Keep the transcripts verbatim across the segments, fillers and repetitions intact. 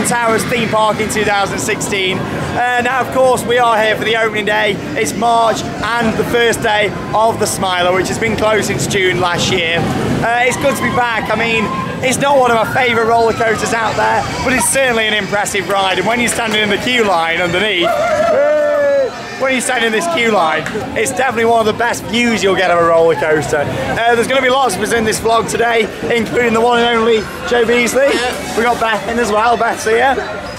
Alton Towers Theme Park in two thousand sixteen. Uh, now, of course, we are here for the opening day. It's March and the first day of The Smiler, which has been closed since June last year. Uh, it's good to be back. I mean, it's not one of my favourite roller coasters out there, but it's certainly an impressive ride. And when you're standing in the queue line underneath, when you stand in this queue line, it's definitely one of the best views you'll get on a roller coaster. Uh, there's going to be lots of us in this vlog today, including the one and only Joe Beasley. Yeah. We got Beth in as well. Beth's here.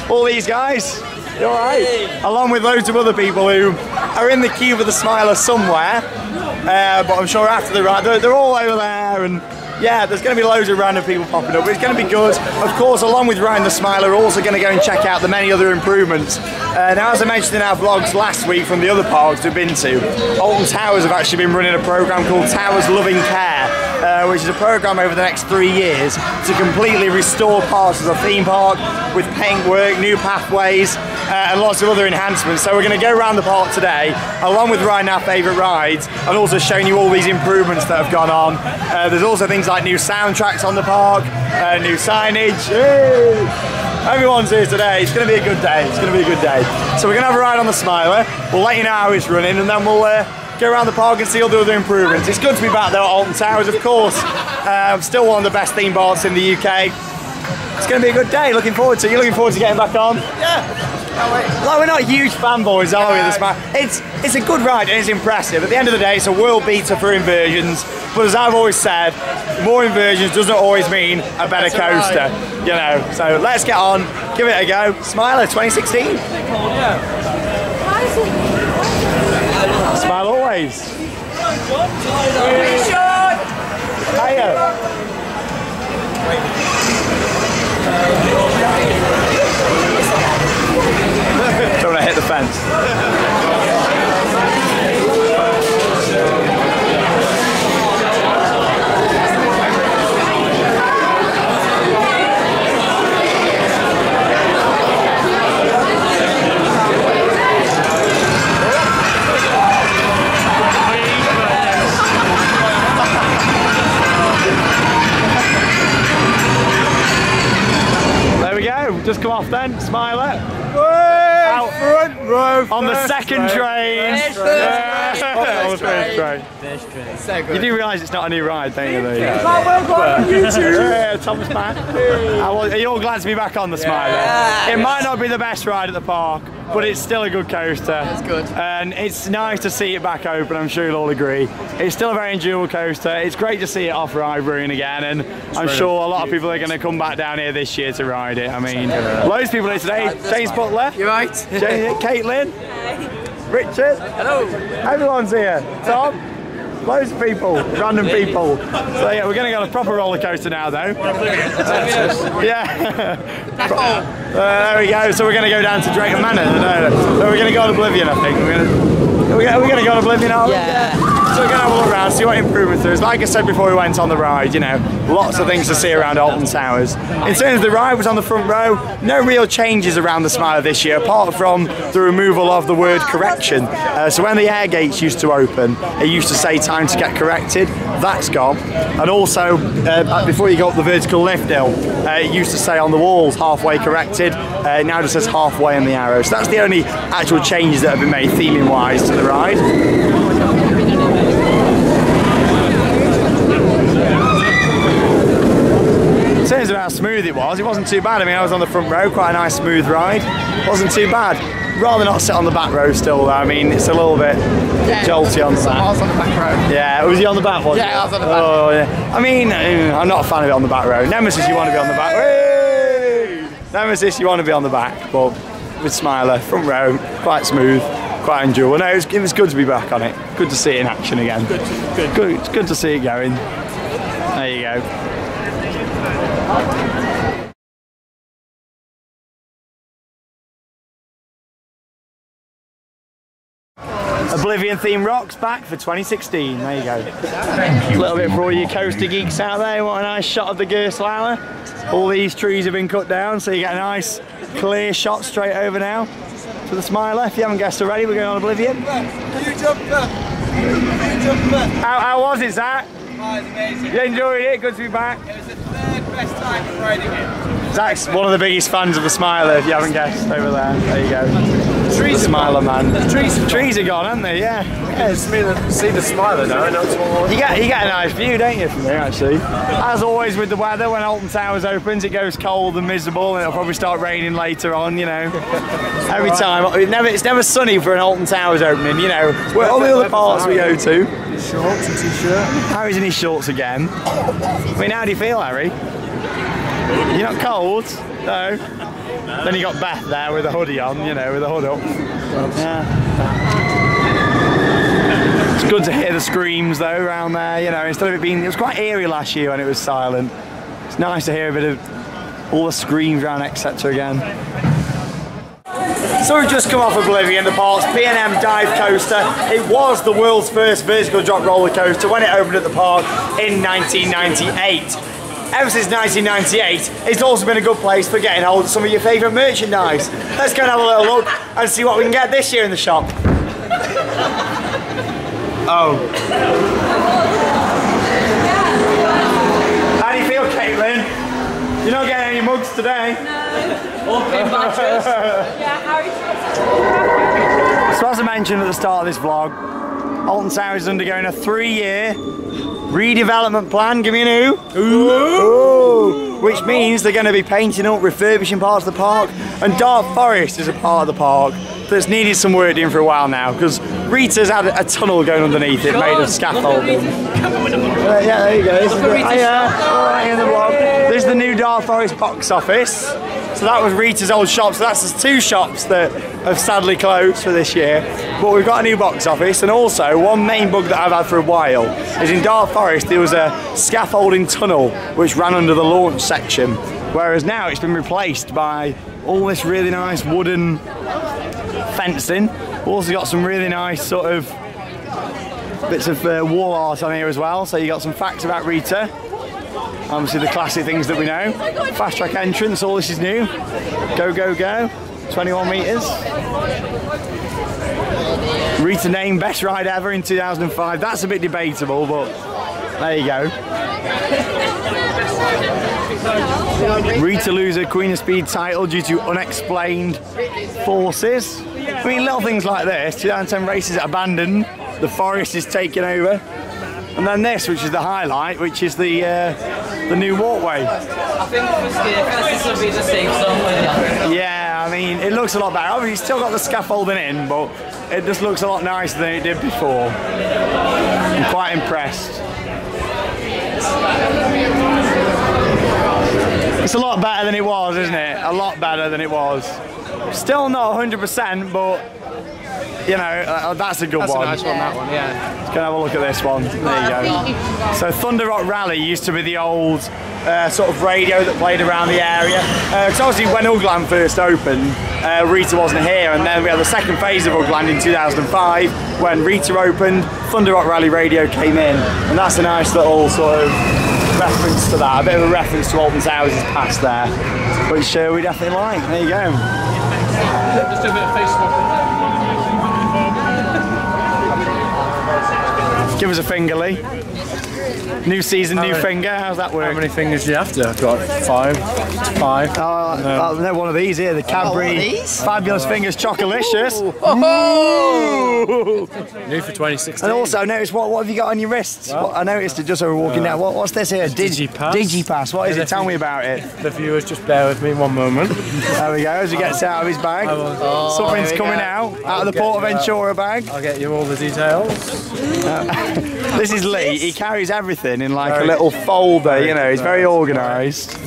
All these guys, you all right? Hey. Along with loads of other people who are in the queue for the Smiler somewhere, uh, but I'm sure after the ride, they're, they're all over there. And yeah, there's going to be loads of random people popping up, but it's going to be good. Of course, along with riding the Smiler, we're also going to go and check out the many other improvements. Uh, now, as I mentioned in our vlogs last week from the other parks we've been to, Alton Towers have actually been running a programme called Towers Loving Care. Uh, which is a program over the next three years to completely restore parts of the theme park with paintwork, new pathways, uh, and lots of other enhancements. So we're going to go around the park today, along with riding our favourite rides, and also showing you all these improvements that have gone on. Uh, there's also things like new soundtracks on the park, uh, new signage. Hey! Everyone's here today. It's going to be a good day. It's going to be a good day. So we're going to have a ride on the Smiler. We'll let you know how it's running, and then we'll... Uh, Go around the park and see all the other improvements. It's good to be back there at Alton Towers, of course. Um, still one of the best theme parks in the U K. It's going to be a good day. Looking forward to it. You're looking forward to getting back on? Yeah. Like, we're not huge fanboys, are we? This man, it's it's a good ride and it's impressive. At the end of the day, it's a world beater for inversions. But as I've always said, more inversions doesn't always mean a better coaster, you know. So let's get on, give it a go. Smiler twenty sixteen. Smile always. Hiya. Don't want to hit the fence. Just come off then, Smiler. Out front row. On the second train. First train. Yeah. First train. First train. So good. You do realise it's not a new ride, don't you? Though, yeah. Well, well, yeah, Thomas Mann. Are you all glad to be back on the Smiler? Yeah. It yes. might not be the best ride at the park, but it's still a good coaster. That's good. And it's nice to see it back open, I'm sure you'll all agree. It's still a very enjoyable coaster. It's great to see it off ride brewing again, and it's I'm sure a lot of people are going to come back down here this year to ride it. I mean, yeah. Loads of people here today. James Butler. You right? Caitlin. Hi. Richard. Hello. Everyone's here. Tom. Loads of people, random people. So yeah, we're going to go on a proper roller coaster now, though. Yeah. Uh, there we go. So we're going to go down to Drake and Manor. No, no. So we're going to go on Oblivion, I think. We're going to, going to go on Oblivion, aren't we? Yeah. So we're going to have a look around, see what improvements there is. Like I said before we went on the ride, you know, lots of things to see around Alton Towers. In terms of the ride, was on the front row. No real changes around the Smiler this year, apart from the removal of the word correction. Uh, so when the air gates used to open, it used to say time to get corrected. That's gone. And also, uh, before you got up the vertical lift hill, uh, it used to say on the walls, halfway corrected. Uh, it now just says halfway in the arrow. So that's the only actual changes that have been made theming-wise to the ride. In terms of how smooth it was, it wasn't too bad. I mean, I was on the front row, quite a nice smooth ride. Wasn't too bad. Rather not sit on the back row still, though. I mean, it's a little bit yeah, jolty on that. I was on the back row. Yeah, was you on the back one? Yeah, I was on the back row. Oh, yeah. I mean, I'm not a fan of it on the back row. Nemesis, you want to be on the back row. Nemesis, you want to be on the back. But with Smiler, front row, quite smooth. Quite enjoyable. No, it was, it was good to be back on it. Good to see it in action again. Good, good, good. It's good to see it going. There you go. Oblivion Theme Rock's back for twenty sixteen. There you go. A little bit for all you coaster geeks out there. Want a nice shot of the Gerstlauer. All these trees have been cut down, so you get a nice clear shot straight over now to the Smiler. If you haven't guessed already, we're going on Oblivion. You jumper. You jumper. How, how was it, Zach? Oh, it was amazing. You enjoyed it? Good to be back. It was the third best time of riding it. Zach's one of the biggest fans of the Smiler, if you haven't guessed, over there. There you go. The trees the Smiler, man. The trees, the trees are gone, aren't they? Yeah. Yeah, it's me that see the Smiler now. You get, you get a nice view, don't you, from here, actually. As always with the weather, when Alton Towers opens, it goes cold and miserable, and it'll probably start raining later on, you know. Every right. time. It never, it's never sunny for an Alton Towers opening, you know. Where all the other parts we go to. Shorts and t-shirt. Harry's in his shorts again. I mean, how do you feel, Harry? You're not cold, no. no. Then you got Beth there with a hoodie on, you know, with a hood up. Yeah. It's good to hear the screams though around there, you know, instead of it being, it was quite eerie last year when it was silent. It's nice to hear a bit of all the screams around et cetera again. So we've just come off Oblivion, the park's B and M dive coaster. It was the world's first vertical drop roller coaster when it opened at the park in nineteen ninety-eight. Ever since nineteen ninety-eight, it's also been a good place for getting hold of some of your favourite merchandise. Let's go and have a little look and see what we can get this year in the shop. Oh. How do you feel, Caitlin? You're not getting any mugs today. No. All big matches. Yeah, Harry. So as I mentioned at the start of this vlog, Alton Towers is undergoing a three-year redevelopment plan, give me an ooh. Ooh. Ooh. Which means they're going to be painting up, refurbishing parts of the park, and Dark Forest is a part of the park that's needed some work in for a while now, because Rita's had a tunnel going underneath it made of scaffolding. Uh, yeah, there you go. This is the, hiya, in the vlog. This is the new Dark Forest box office. So that was Rita's old shop, so that's the two shops that have sadly closed for this year. But we've got a new box office, and also one main bug that I've had for a while is in Dark Forest there was a scaffolding tunnel which ran under the launch section, whereas now it's been replaced by all this really nice wooden fencing. We've also got some really nice sort of bits of uh, wall art on here as well, so you got some facts about Rita. Obviously the classic things that we know. Fast track entrance, all this is new. Go, go, go. twenty-one metres. Rita named best ride ever in two thousand five. That's a bit debatable, but there you go. Rita loser Queen of Speed title due to unexplained forces. I mean, little things like this. two thousand ten races abandoned. The forest is taken over. And then this, which is the highlight, which is the uh, the new walkway. I think this will be the same somewhere. Yeah, I mean, it looks a lot better. Obviously, it's still got the scaffolding in, but it just looks a lot nicer than it did before. I'm quite impressed. It's a lot better than it was, isn't it? A lot better than it was. Still not one hundred percent, but... You know, uh, that's a good that's one. That's a nice one, that one, yeah. Let's go have a look at this one. There you go. So Thunder Rock Rally used to be the old uh, sort of radio that played around the area. Because uh, obviously when Ugland first opened, uh, Rita wasn't here, and then we had the second phase of Ugland in two thousand five. When Rita opened, Thunder Rock Rally radio came in, and that's a nice little sort of reference to that. A bit of a reference to Alton Towers' past there, which uh, we definitely like. There you go. Just do a bit of face swapping. Give us a finger, Lee. New season, new How finger. How's that work? How many fingers do you have to? I've got five. Five. Oh, no. One of these here, the Cadbury. Oh, these? Fabulous oh. Fingers, Chocolicious. Ooh. Oh. Ooh. New for twenty sixteen. And also, I noticed, what, what have you got on your wrists? Well, what, I noticed it just over walking uh, down. What, what's this here? Digi DigiPass. DigiPass. What is yeah, it? Tell me about it. The viewers, just bear with me one moment. There we go, as he gets out of his bag. Oh, something's coming go. out, I'll out of the Port Ventura bag. I'll get you all the details. Uh, This is Lee. He carries everything in like very, a little folder, you know. He's very organised.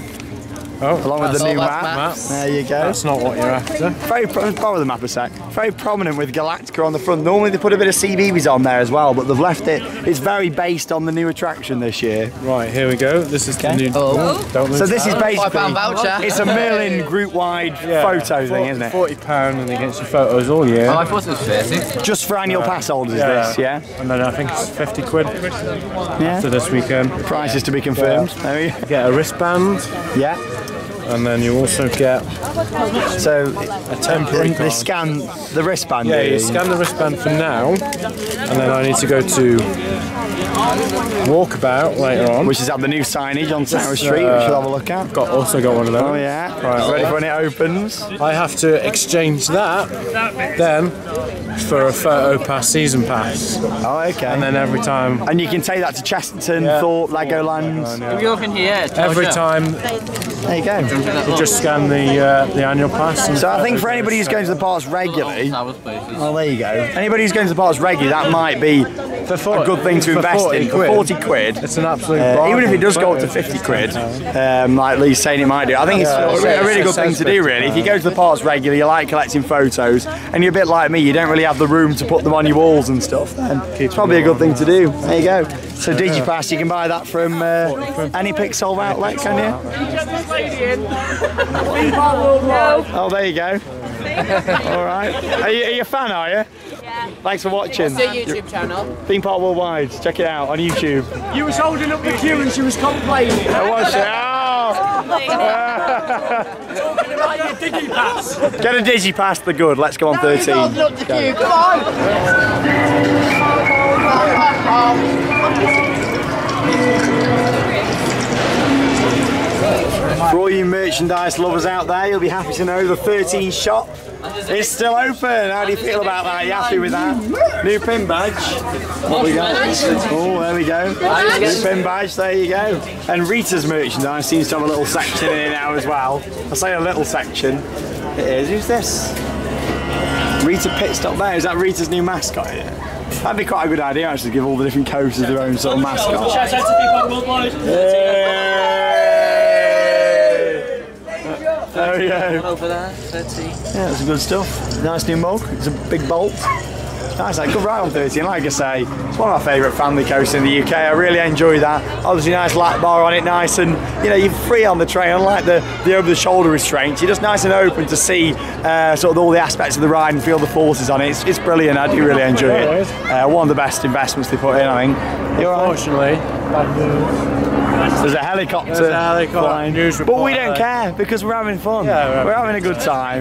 Oh, along with the new map. map. There you go. That's not what you're after. Very pro borrow the map a sec. Very prominent with Galactica on the front. Normally they put a bit of C B Bs on there as well, but they've left it. It's very based on the new attraction this year. Right, here we go. This is okay. the new. Oh. Don't lose so this is basically. Voucher. It's a Merlin group-wide yeah. photo thing, isn't it? Forty pound, and they get your photos all year. Oh, I thought it was thirty. Just for annual uh, pass holders, yeah. Is this? Yeah. And then I think it's fifty quid. Yeah. After this weekend. Prices to be confirmed. Yeah. There we go. You get a wristband. Yeah. And then you also get so a temporary card. They scan the wristband. Yeah, you scan the wristband for now, and then I need to go to walkabout later on. Which is at the new signage on Tower Street, uh, which we'll have a look at. Got also got one of them. Oh yeah. Right, ready for when it opens. I have to exchange that then for a photo pass season pass. Oh okay. And then every time. And you can take that to Chesterton, yeah. Thorpe, Legoland. We're looking here. Every time. There you go. You just scan the uh, the annual pass. And so I think for anybody who's going to the parks regularly. Oh, there you go. Anybody who's going to the parks regularly, that might be for forty, a good thing to invest in. For forty quid, it's an absolute uh, even if it does go up to fifty quid, um, like Lee's saying it might do. I think it's yeah, a, a really good thing to do. Really, if you go to the parks regularly, you like collecting photos, and you're a bit like me, you don't really have the room to put them on your walls and stuff. Then it's probably a good thing to do. There you go. So DigiPass, you can buy that from uh, any Pixel outlet, can you? Oh, there you go. All right. Are you, are you a fan, are you? Yeah. Thanks for watching. It's a YouTube channel. Theme Park Worldwide. Check it out on YouTube. You was holding up the queue and she was complaining. I was. Talking about your DigiPass. Get a DigiPass, the good. Let's go on thirteen. No, he's holding up the queue. Come on. For all you merchandise lovers out there, you'll be happy to know the Thirteen shop is still open. How do you feel about that? Are you happy with that? New pin badge. What we got? Oh, there we go. New pin badge, there you go. And Rita's merchandise seems to have a little section in it now as well. I say a little section. It is. Who's this? Rita Pit Stop there. Is that Rita's new mascot here? That'd be quite a good idea actually, to give all the different coaches their own sort of mascot. Shout out to people There we go. Over there, thirty. Yeah, that's good stuff. Nice new mug. It's a big bolt. Nice, like, good ride on thirty. And like I say, it's one of my favourite family coasts in the U K. I really enjoy that. Obviously, nice lap bar on it, nice and, you know, you're free on the train. Unlike the, the over-the-shoulder restraints, you're just nice and open to see uh, sort of all the aspects of the ride and feel the forces on it. It's, it's brilliant. I do really enjoy it. Uh, one of the best investments they put in, I think. You're right. Unfortunately. There's a helicopter, There's a helicopter news report, but we don't care because we're having fun. Yeah, we're, we're having a good time.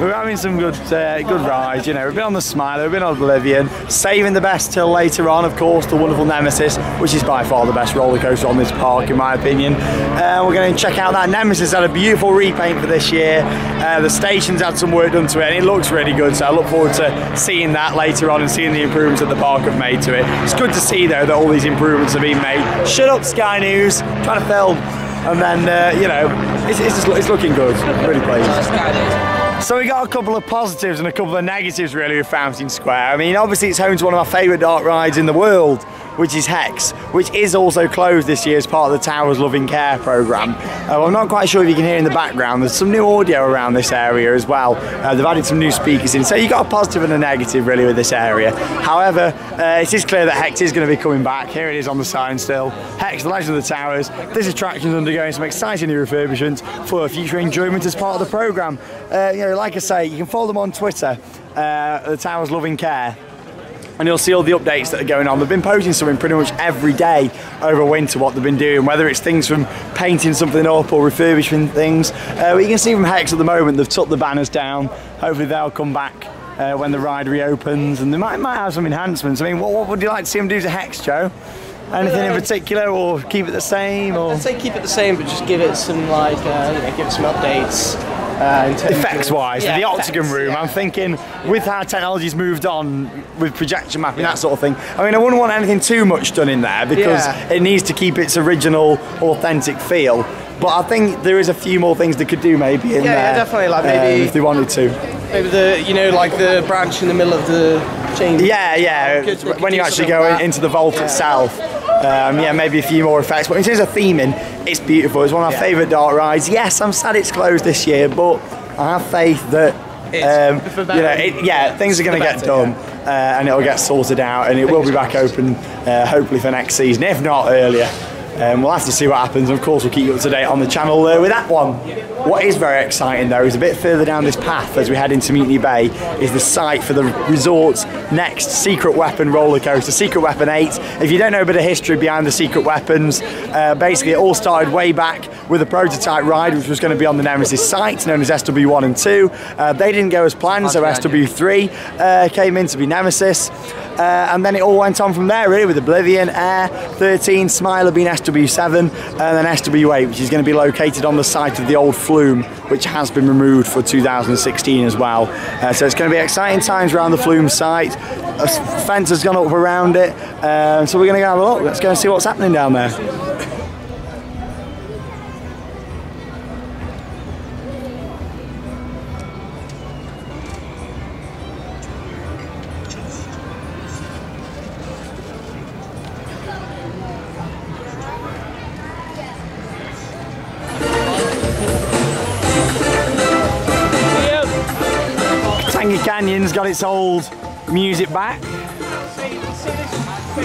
We're having some good, uh, good rides. You know, we've been on the Smiler, we've been on Oblivion, saving the best till later on. Of course, the wonderful Nemesis, which is by far the best roller coaster on this park, in my opinion. Uh, we're going to check out that Nemesis. Had a beautiful repaint for this year. Uh, the station's had some work done to it, and it looks really good. So I look forward to seeing that later on and seeing the improvements that the park have made to it. It's good to see though that all these improvements have been made. Shut up, Sky News. Trying to film, and then uh, you know, it's, it's, just, it's looking good. Really pleased. So we got a couple of positives and a couple of negatives really with Fountain Square. I mean, obviously it's home to one of my favourite dark rides in the world, which is Hex, which is also closed this year as part of the Towers Loving Care programme. Uh, I'm not quite sure if you can hear in the background, there's some new audio around this area as well. Uh, they've added some new speakers in, so you've got a positive and a negative really with this area. However, uh, it is clear that Hex is going to be coming back. Here it is on the sign still. Hex, the Legend of the Towers. This attraction is undergoing some exciting new refurbishments for future enjoyment as part of the programme. Uh, you know, like I say, you can follow them on Twitter, uh, the Towers Loving Care. And you'll see all the updates that are going on. They've been posting something pretty much every day over winter, what they've been doing, whether it's things from painting something up or refurbishing things. Uh, but you can see from Hex at the moment, they've tucked the banners down. Hopefully they'll come back uh, when the ride reopens, and they might, might have some enhancements. I mean, what, what would you like to see them do to Hex, Joe? Anything in particular, or keep it the same? Or? I'd say keep it the same, but just give it some, like, uh, you know, give it some updates. Uh, effects-wise, yeah, the octagon effects, room, yeah. I'm thinking with how technology's moved on with projection mapping, yeah. that sort of thing. I mean, I wouldn't want anything too much done in there because yeah. it needs to keep its original, authentic feel. But I think there is a few more things they could do maybe in yeah, there. Yeah, definitely. Like maybe um, if they wanted to. Maybe the you know like the branch in the middle of the chamber. Yeah, yeah. Could, could when you actually go in, into the vault yeah. itself. Um, yeah, maybe a few more effects, but in terms of theming, it's beautiful. It's one of my yeah. favourite dark rides. Yes, I'm sad it's closed this year, but I have faith that um, you know, it, yeah, yeah, things are going to get done yeah. uh, and it'll get sorted out, and it will be back open uh, hopefully for next season, if not earlier. Um, we'll have to see what happens, and of course we'll keep you up to date on the channel uh, with that one. What is very exciting though is a bit further down this path as we head into Mutiny Bay is the site for the resort's next Secret Weapon roller coaster, Secret Weapon eight. If you don't know a bit of history behind the Secret Weapons, uh, basically it all started way back with a prototype ride which was going to be on the Nemesis site known as S W one and two. Uh, they didn't go as planned, so S W three uh, came in to be Nemesis. Uh, and then it all went on from there really with Oblivion, Air, Thirteen, Smiler being S W seven, and then S W eight, which is going to be located on the site of the old Flume, which has been removed for two thousand sixteen as well. Uh, so it's going to be exciting times around the Flume site. A fence has gone up around it, uh, so we're going to go have a look. Let's go and see what's happening down there. Canyon's got its old music back,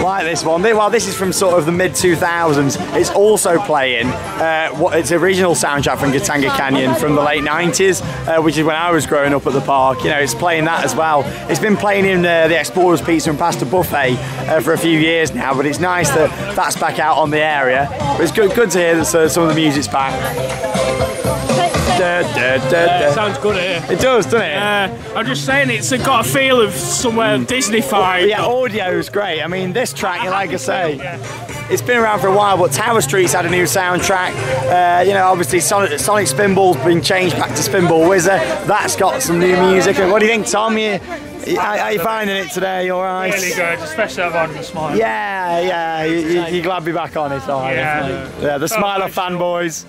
like this one. Well, this is from sort of the mid two thousands. It's also playing uh, what its original soundtrack from Katanga Canyon from the late nineties, uh, which is when I was growing up at the park. You know, it's playing that as well. It's been playing in uh, the Explorer's Pizza and Pasta Buffet uh, for a few years now, but it's nice that that's back out on the area. But it's good, good to hear that uh, some of the music's back. Da, da, da, da. Uh, it sounds good here. It does, doesn't it? Uh, I'm just saying it's got a feel of somewhere mm. Disney-fied. Well, yeah, audio's great. I mean, this track, I like I say, feel, yeah. It's been around for a while, but Tower Street's had a new soundtrack. Uh, you know, obviously Sonic, Sonic Spinball's been changed back to Spinball Wizard. That's got some new music. What do you think, Tom? You, How, how are you finding it today? You alright? Really good, especially I've on the Smiler. Yeah, yeah. You, you, you're glad to be back on it, alright? Yeah. Yeah, the Smiler oh, fanboys.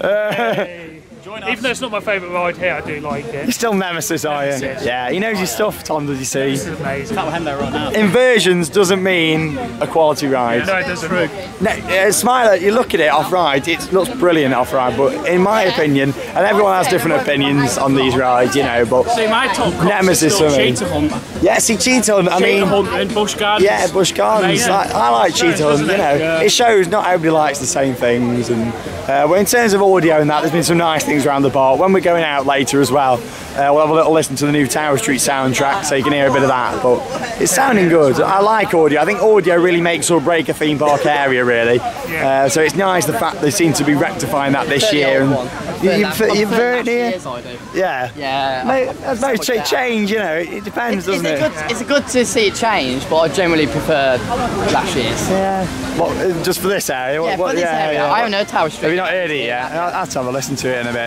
Uh, hey. Even though it's not my favourite ride here, I do like it. You're still Nemesis, are you? Yeah, he knows oh, your yeah. stuff, Tom, does you see? This is amazing. Can't handle it right now. Inversions doesn't mean a quality ride. Yeah, no, it doesn't. No, uh, Smiler, you look at it off-ride, it looks brilliant off-ride, but in my opinion, and everyone has different opinions on these rides, you know, but see, my top Nemesis for me. Cheetah Hunt. Yeah, see, Cheetah Hunt, I mean... Cheetah Hunt and Bush Gardens. Yeah, Bush Gardens. I, like, I like Cheetah Hunt, you know. Yeah. It shows not everybody likes the same things, and uh, well, in terms of audio and that, there's been some nice things around the bar. When we're going out later as well, uh, we'll have a little listen to the new Tower Street soundtrack so you can hear a bit of that, but it's sounding good. I like audio. I think audio really makes or break a theme park area really, uh, so it's nice the fact they seem to be rectifying that this year. And you, you, you've heard it here? Yeah. Yeah. That's most change, you know, it depends, doesn't it? It's good to see it change, but I generally prefer last year's. Yeah. What, just for this area? What, yeah, for this yeah, area. Yeah, I don't know Tower Street. Have you not heard it yet? I'll have to have a listen to it in a bit.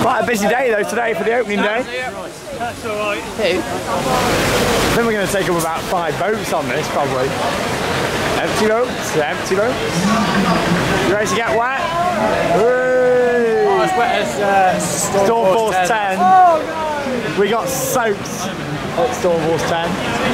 Quite a busy day though today for the opening day. That's alright. I think we're going to take up about five boats on this probably. Empty boats, empty boats. You ready to get wet? Oh, as wet as uh, Storm Force ten. Oh, no. We got soaked. Storm Force ten.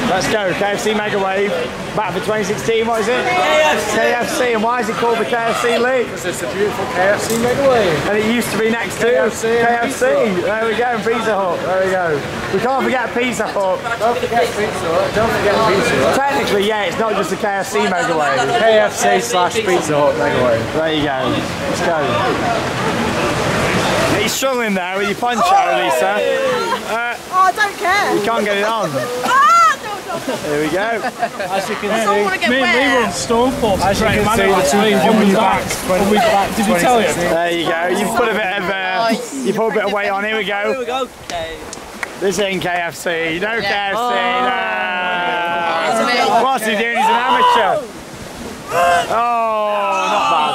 Let's go, K F C Mega Wave. Back for twenty sixteen, what is it? K F C. K F C, and why is it called the K F C League? Because it's a beautiful K F C Mega Wave. And it used to be next to K F C. K F C. There we go, Pizza Hut. There we go. We can't forget Pizza Hut. Don't forget Pizza Hut. Don't forget Pizza Hut. Technically, yeah, it's not just the K F C Mega Wave. K F C slash Pizza Hut Mega Wave. There you go. Let's go. He's struggling there with your poncho, Lisa. Uh, I don't care. You can't get it on. Ah, no, no, no. Here we go. As you can see, me and we were on Stormforce. As you can see, the team one week back. One week back. Did we tell you? There you go. You've put a bit of uh, you put a bit of weight on. Here we go. Here we go. This ain't K F C. No yeah. K F C. No. Oh, what's he doing? He's an amateur. Oh, not bad.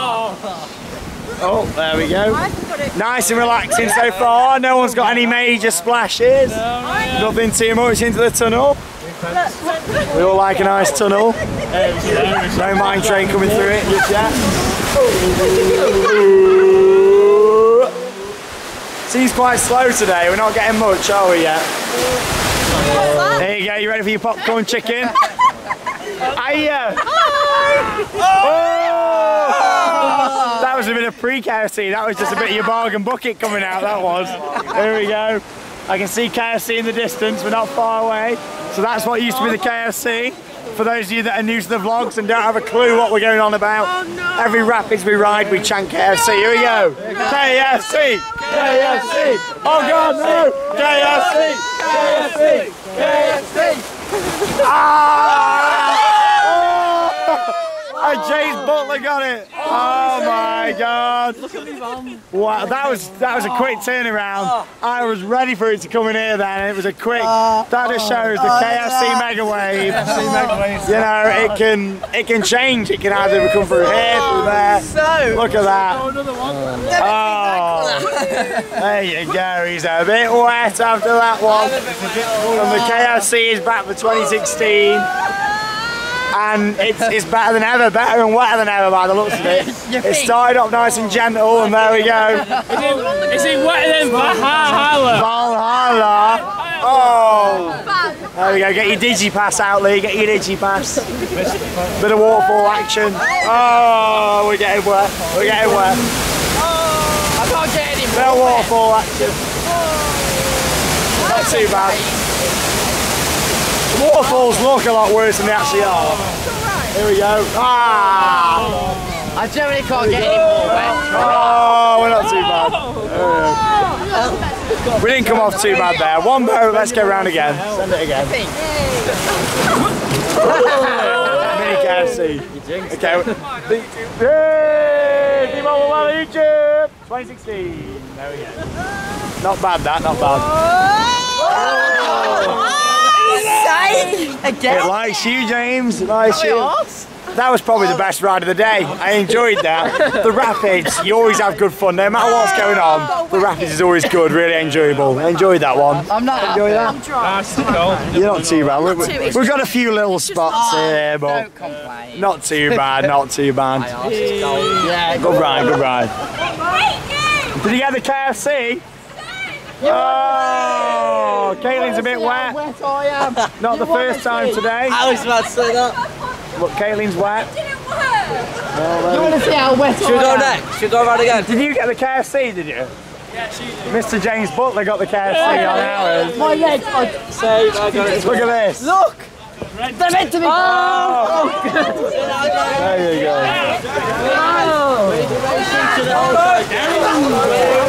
Oh, there we go. Nice and relaxing so far. No one's got any major splashes. Nothing too much into the tunnel. We all like a nice tunnel. No mine train coming through it just yet. Seems quite slow today. We're not getting much, are we yet? There you go. You ready for your popcorn chicken? Hiya! Oh! That was a bit of pre-K F C, that was just a bit of your bargain bucket coming out, that was. Here we go. I can see K F C in the distance, we're not far away. So that's what used to be the K F C. For those of you that are new to the vlogs and don't have a clue what we're going on about, oh, no. every rapids we ride, we chant K F C. No. Here we go. No. K F C. K F C. Oh God, no. K F C. K F C. K F C. K F C. Ah! Oh, James Butler got it. Oh my God. Look at me, Mum. Wow, that was that was a quick turnaround. I was ready for it to come in here then, and it was a quick. That just shows the K F C Mega Wave. You know, it can it can change. It can either come through here, through there. Look at that. Oh, there you go. He's a bit wet after that one. And the K F C is back for twenty sixteen. And it's, it's better than ever, better and wetter than ever by the looks of it. It started up nice and gentle, and there we go. Is it, is it wetter than Valhalla? Valhalla. Oh. There we go, get your DigiPass out, Lee, get your DigiPass. Bit of waterfall action. Oh, we're getting wet, we're getting wet. I can't get any more. Bit of waterfall action. Not too bad. Waterfalls look a lot worse than they actually are. Here we go. Ah! I generally can't get any more wet. Oh, we're not too bad. We didn't come off too bad there. One boat, let's go round again. Send it again. Mini K F C. Okay. Hey! Devolver Egypt! twenty sixteen. There we go. Not bad that, not bad. Again? It likes you, James. It likes you. That was probably the best ride of the day. I enjoyed that. The rapids, you always have good fun. No matter what's going on, the rapids is always good, really enjoyable. I enjoyed that one. I'm not enjoying that. I'm dry. You're not too bad. We've, we've got a few little spots here, but not too bad, not too bad. Yeah, good ride, good ride. Did you get the K F C? Oh, Caitlin's a bit wet. wet I am. Not the first time today. I was about to say that. Look, Caitlin's wet. It didn't work. You want to see how wet I am? Should we go next? Should we go right again? Did you get the K F C, did you? Yeah, she did. Mister James Butler got the K F C on ours. My legs are... So, I got it. Look at this. Look. They're meant to be... Oh. There you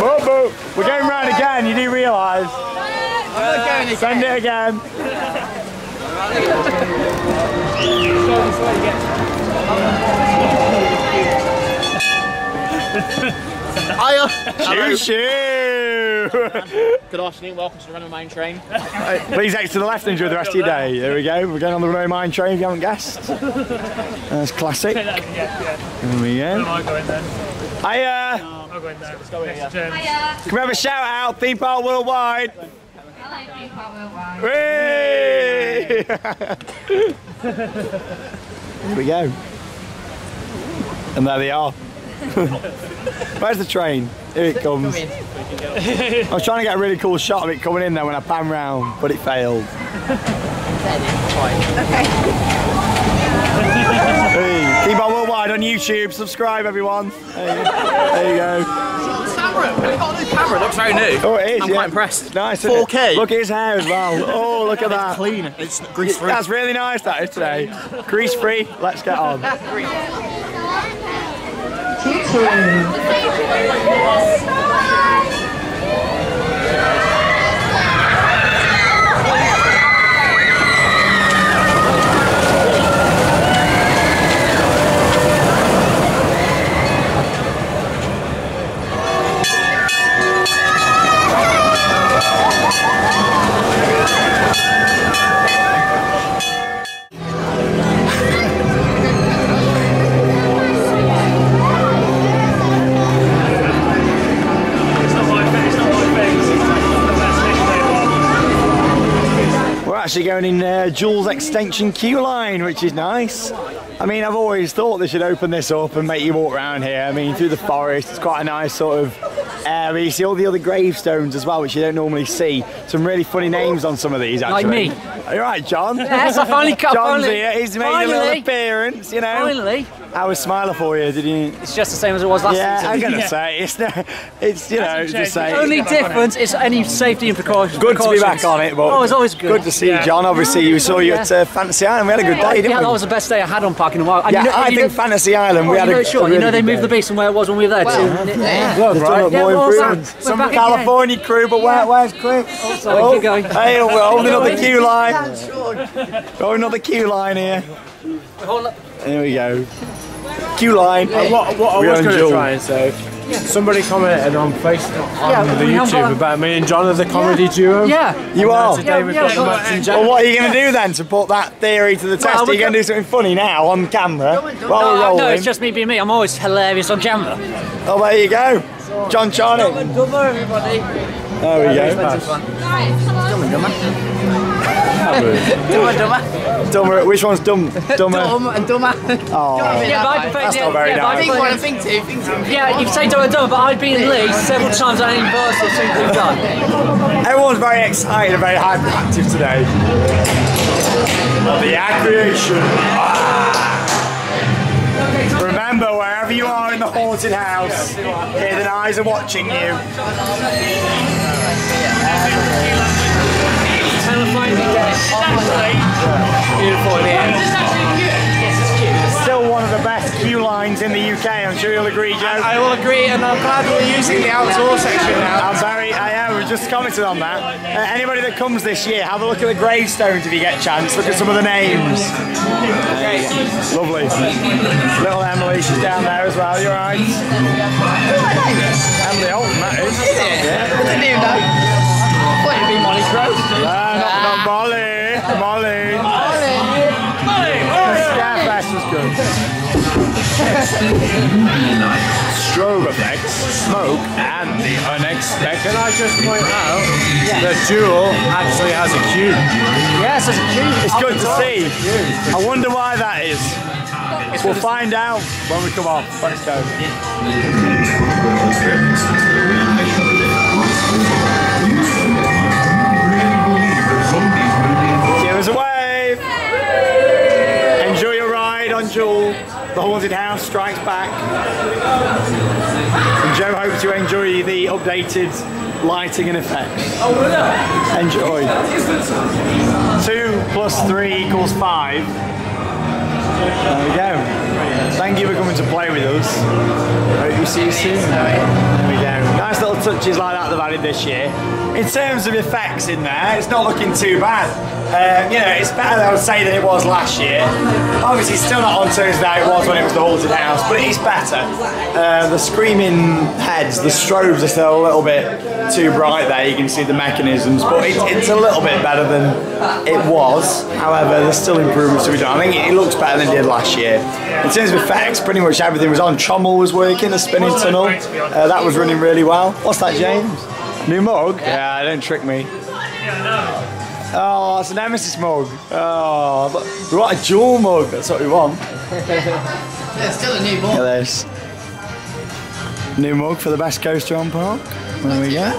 go. Boo boo. We're going round again, you do realise. I'm not going again. Send it again. Shoo shoo! Good afternoon, welcome to the Runaway Mine Train. Right, please exit to the left and enjoy the rest of your day. There we go, we're going on the Runaway Mine Train if you haven't guessed. That's classic. There we go. I uh. I'll go in there. Let's go in, yeah. Hiya. Can we have a shout out? Theme Park Worldwide. Hello, Theme Park Worldwide. Whee! Here we go. And there they are. Where's the train? Here it comes. I was trying to get a really cool shot of it coming in there when I pan round, but it failed. Okay. Hey, Theme Park Worldwide on YouTube, subscribe everyone. Hey, there you go. Camera, we've got a new camera, looks very new. Oh, it is. I'm yeah. quite impressed. Nice. four K. It? Look at his hair as well. Oh, look at that. It's clean, it's grease free. That's really nice, that is today. Grease free, let's get on. Actually going in uh, Jules Extension queue line, which is nice. I mean, I've always thought they should open this up and make you walk around here. I mean, through the forest, it's quite a nice sort of area. You see all the other gravestones as well, which you don't normally see. Some really funny names on some of these, actually. Like me. Are you right, John? Yes, I finally got John's finally, here. He's made finally, a little appearance, you know. Finally. How was Smiler for you? Did you? It's just the same as it was last yeah, season. I'm gonna yeah. say it's no, it's you know the same. The only difference is any safety and precautions. Good precautions. to be back on it, but oh, it's always good. Good to see you, yeah. John. Obviously, you saw you yeah. at uh, Fantasy Island. We had a good day, didn't yeah, we? That was the best day I had on park in a while. And yeah, you know, I think know, Fantasy Island. Oh, we had you know, a sure. Really you know, they moved day. the beast from where it was when we were there well, too. Yeah, yeah. yeah. yeah. Right. yeah more back, Some California again. crew, but where, where's Chris? Oh, keep going. Hey, we're holding up the queue line. Holding up the queue line here. There we go. Queue line. Uh, what, what I was going to try and say, yeah. somebody commented on Facebook, on yeah, the YouTube about me and John as a comedy yeah. duo. Yeah. You are. Yeah, yeah, yeah, yeah. Well, what are you going to yeah. do then to put that theory to the test? Well, are you going to do something funny now on camera? Don't, don't, while no, no, it's just me being me. I'm always hilarious on camera. Oh, there you go. John Charney. There we go. Dumber, dumber. Dumber. Which one's dumb? Dumber. Dumb and dumber. Oh, yeah, but I prefer, that's yeah, not very yeah, nice. I think one and think two. Think two. Yeah, you say dumb and dumber, but I've been in Leeds several times at Universal since we've done. Everyone's very excited and very hyperactive today. Well, the aggregation. Ah. Remember, wherever you are in the haunted house, hidden eyes are watching you. Terrifying yes. yeah. Beautiful in here. It's still one of the best queue lines in the U K, I'm sure you'll agree, Joe. I, I will agree, and I'm glad we're using the outdoor section now. I'm sorry, I am, we've just commented on that. Uh, anybody that comes this year, have a look at the gravestones if you get a chance, look at some of the names. Okay. Lovely. Little Emily, she's down there as well, you alright? Emily Alton, that is. Is it? Yeah. What's the name though? Molly Crow? No, not Molly. Molly. Molly. Molly. The Scarefest was good. Strobe effects, smoke, and the unexpected. Can I just point out yes. that Jewel actually has a cue? Yes, it's a cue. It's good to see. I wonder why that is. It's we'll find out when we come off. Let's go. Give us a wave! Yay! Enjoy your ride on Jewel. The Haunted House strikes back. And Joe hopes you enjoy the updated lighting and effects. Enjoy. Two plus three equals five. There we go. Thank you for coming to play with us. Hope we see you soon. There we go. Nice little touches like that they've added this year. In terms of effects in there, it's not looking too bad. Um, you know, it's better, I would say, than it was last year. Obviously, it's still not on terms that it was when it was the Haunted House, but it is better. Uh, the screaming heads, the strobes are still a little bit too bright there. You can see the mechanisms, but it, it's a little bit better than it was. However, there's still improvements to be done. I think it, it looks better than it did last year. In terms of effects, pretty much everything was on. Trommel was working, the spinning tunnel. Uh, that was running really well. What's that, James? New mug? Yeah, don't trick me. Oh, it's an Nemesis mug. Oh, we want a Jewel mug. That's what we want. There's still a new mug. Yeah, there's new mug for the best coaster on park. There we go.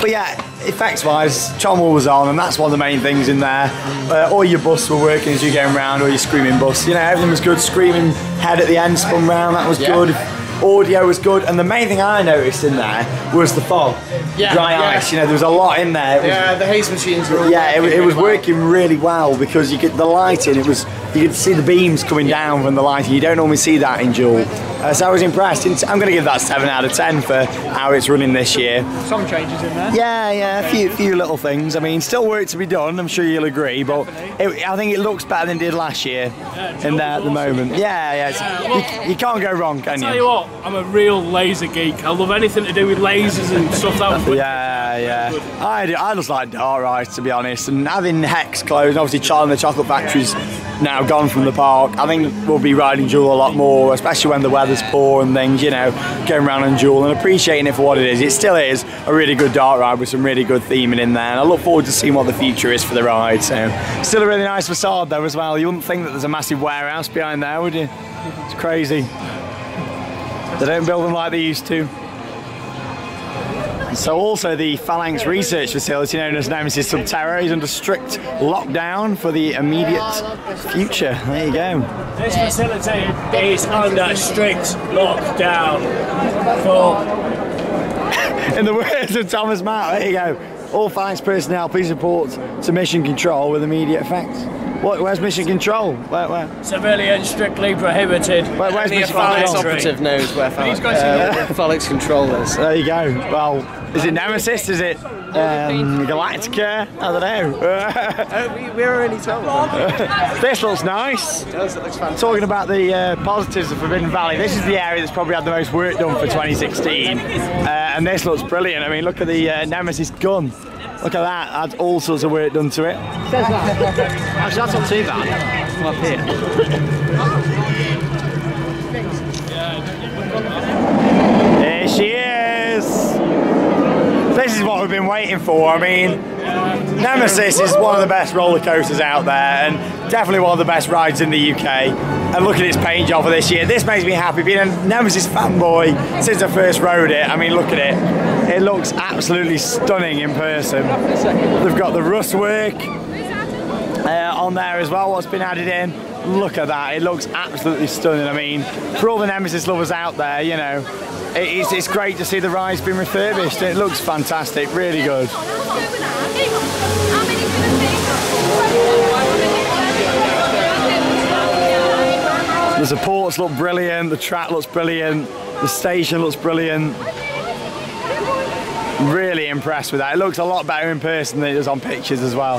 But yeah, effects-wise, Trommel was on, and that's one of the main things in there. Uh, all your busts were working as you're going round, or your screaming bus. You know, everything was good. Screaming head at the end spun round. That was yeah. good. Audio was good, and the main thing I noticed in there was the fog, yeah, dry yeah. ice. You know, there was a lot in there. It was, yeah, the haze machines were all yeah, it, it was well. working really well because you could the lighting. It was you could see the beams coming yeah. down from the lighting. You don't normally see that in Jewel, uh, so I was impressed. I'm going to give that seven out of ten for how it's running this year. Some changes in there. Yeah, yeah, a few, few little things. I mean, still work to be done. I'm sure you'll agree, but it, I think it looks better than it did last year. Yeah, in there at the awesome. moment. Yeah, yeah. It's, yeah. You, you can't go wrong, can you? Tell you what, I'm a real laser geek. I love anything to do with lasers and stuff that way. Yeah, yeah. Good. I do. I just like dark rides, to be honest. And having Hex closed, obviously Charlie and the Chocolate Factory's now gone from the park. I think we'll be riding Jewel a lot more, especially when the weather's poor and things, you know, going around on Jewel and appreciating it for what it is. It still is a really good dark ride with some really good theming in there. And I look forward to seeing what the future is for the ride. So, still a really nice facade though as well. You wouldn't think that there's a massive warehouse behind there, would you? It's crazy. They don't build them like they used to. So also the Phalanx Research Facility, known as Nemesis Subterra, is under strict lockdown for the immediate future. There you go. This facility is under strict lockdown for... In the words of Thomas Mark, there you go. All Phalanx personnel, please report to Mission Control with immediate effects. What, where's Mission Control? Where, where? Civilian strictly prohibited. Where, where's Mission Phalanx operative knows where Phalanx uh, Control is. There you go. Well, is it Nemesis? Is it um, Galactica? I don't know. we, we're already told. This looks nice. It does, it looks fantastic. Talking about the uh, positives of Forbidden Valley, this is the area that's probably had the most work done for twenty sixteen. Uh, and this looks brilliant. I mean, look at the uh, Nemesis gun. Look at that, I had all sorts of work done to it. Actually, that's not too bad. I'm up here. Here she is! This is what we've been waiting for. I mean, Nemesis is one of the best roller coasters out there and definitely one of the best rides in the U K. And look at its paint job for this year. This makes me happy. Being a Nemesis fanboy since I first rode it, I mean, look at it. It looks absolutely stunning in person. They've got the rust work uh, on there as well, what's been added in. Look at that, it looks absolutely stunning. I mean, for all the Nemesis lovers out there, you know, it, it's, it's great to see the ride's been refurbished. It looks fantastic, really good. The supports look brilliant, the track looks brilliant, the station looks brilliant. Really impressed with that. It looks a lot better in person than it does on pictures as well.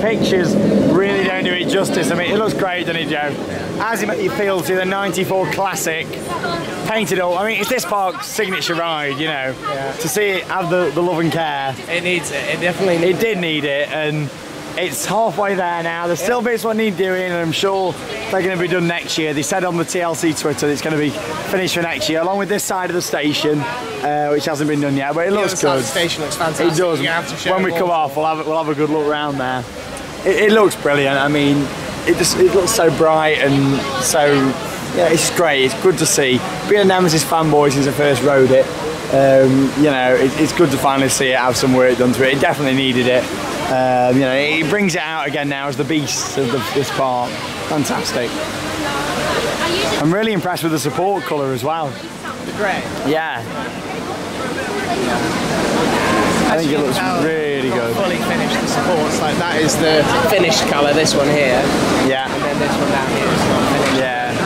Pictures really don't do it justice. I mean, it looks great, doesn't it, Joe? As it feels to the ninety-four classic, painted all. I mean, it's this park's signature ride, you know. Yeah. To see it have the, the love and care. It needs it. It definitely needs it. It did need it, and it's halfway there now. There's still bits what need doing, and I'm sure they're going to be done next year. They said on the T L C Twitter it's going to be finished for next year, along with this side of the station, uh, which hasn't been done yet, but it the looks good. The station looks fantastic. It does. You have to show when we come off, we'll have, we'll have a good look round there. It, it looks brilliant. I mean, it just it looks so bright and so, yeah, it's great. It's good to see. Being a Nemesis fanboy since I first rode it, um, you know, it, it's good to finally see it have some work done to it. It definitely needed it. Um, you know, it, it brings it out again now as the beast of the, this park. Fantastic. I'm really impressed with the support colour as well. The grey? Yeah. I think it looks really good. Fully finished the supports, like that is the finished colour, this one here. Yeah. And then this one down here is not finished. Yeah.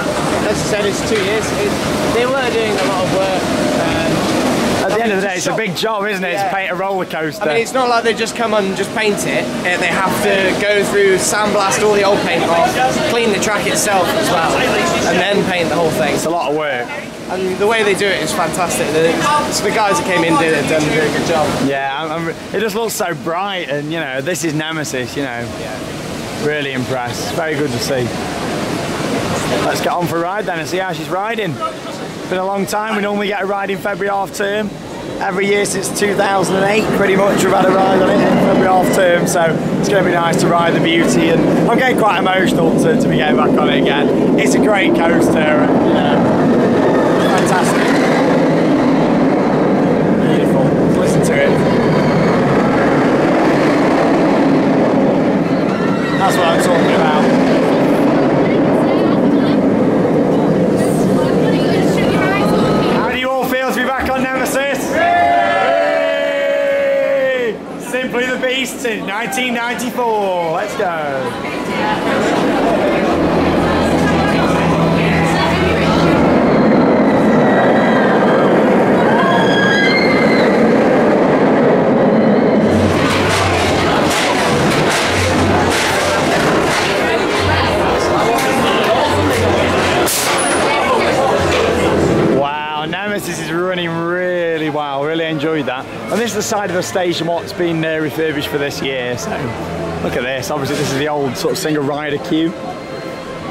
As I said, it's two years. It, they were doing a lot of work. Um, At the end of the day, it's a big job, isn't it? Yeah. To paint a roller coaster. I mean, it's not like they just come on and just paint it. They have to go through, sandblast all the old paint off, clean the track itself as well, and then paint the whole thing. It's a lot of work. And the way they do it is fantastic. It's the guys that came in did it, done a really good job. Yeah, I'm, I'm, it just looks so bright, and you know, this is Nemesis, you know. Yeah. Really impressed. Very good to see. Let's get on for a ride then and see how she's riding. It's been a long time. We normally get a ride in February half term. Every year since two thousand eight, pretty much, we've had a ride on it in February half term, so it's going to be nice to ride the beauty. And I'm getting quite emotional to, to be getting back on it again. It's a great coaster. And, you know, fantastic. Beautiful. Listen to it. That's what I'm talking about. How do you all feel to be back on Nemesis? Yay! Simply the Beast in nineteen ninety-four. Let's go. Thank you. is the side of the station what's been uh, refurbished for this year, so look at this. Obviously this is the old sort of single rider queue.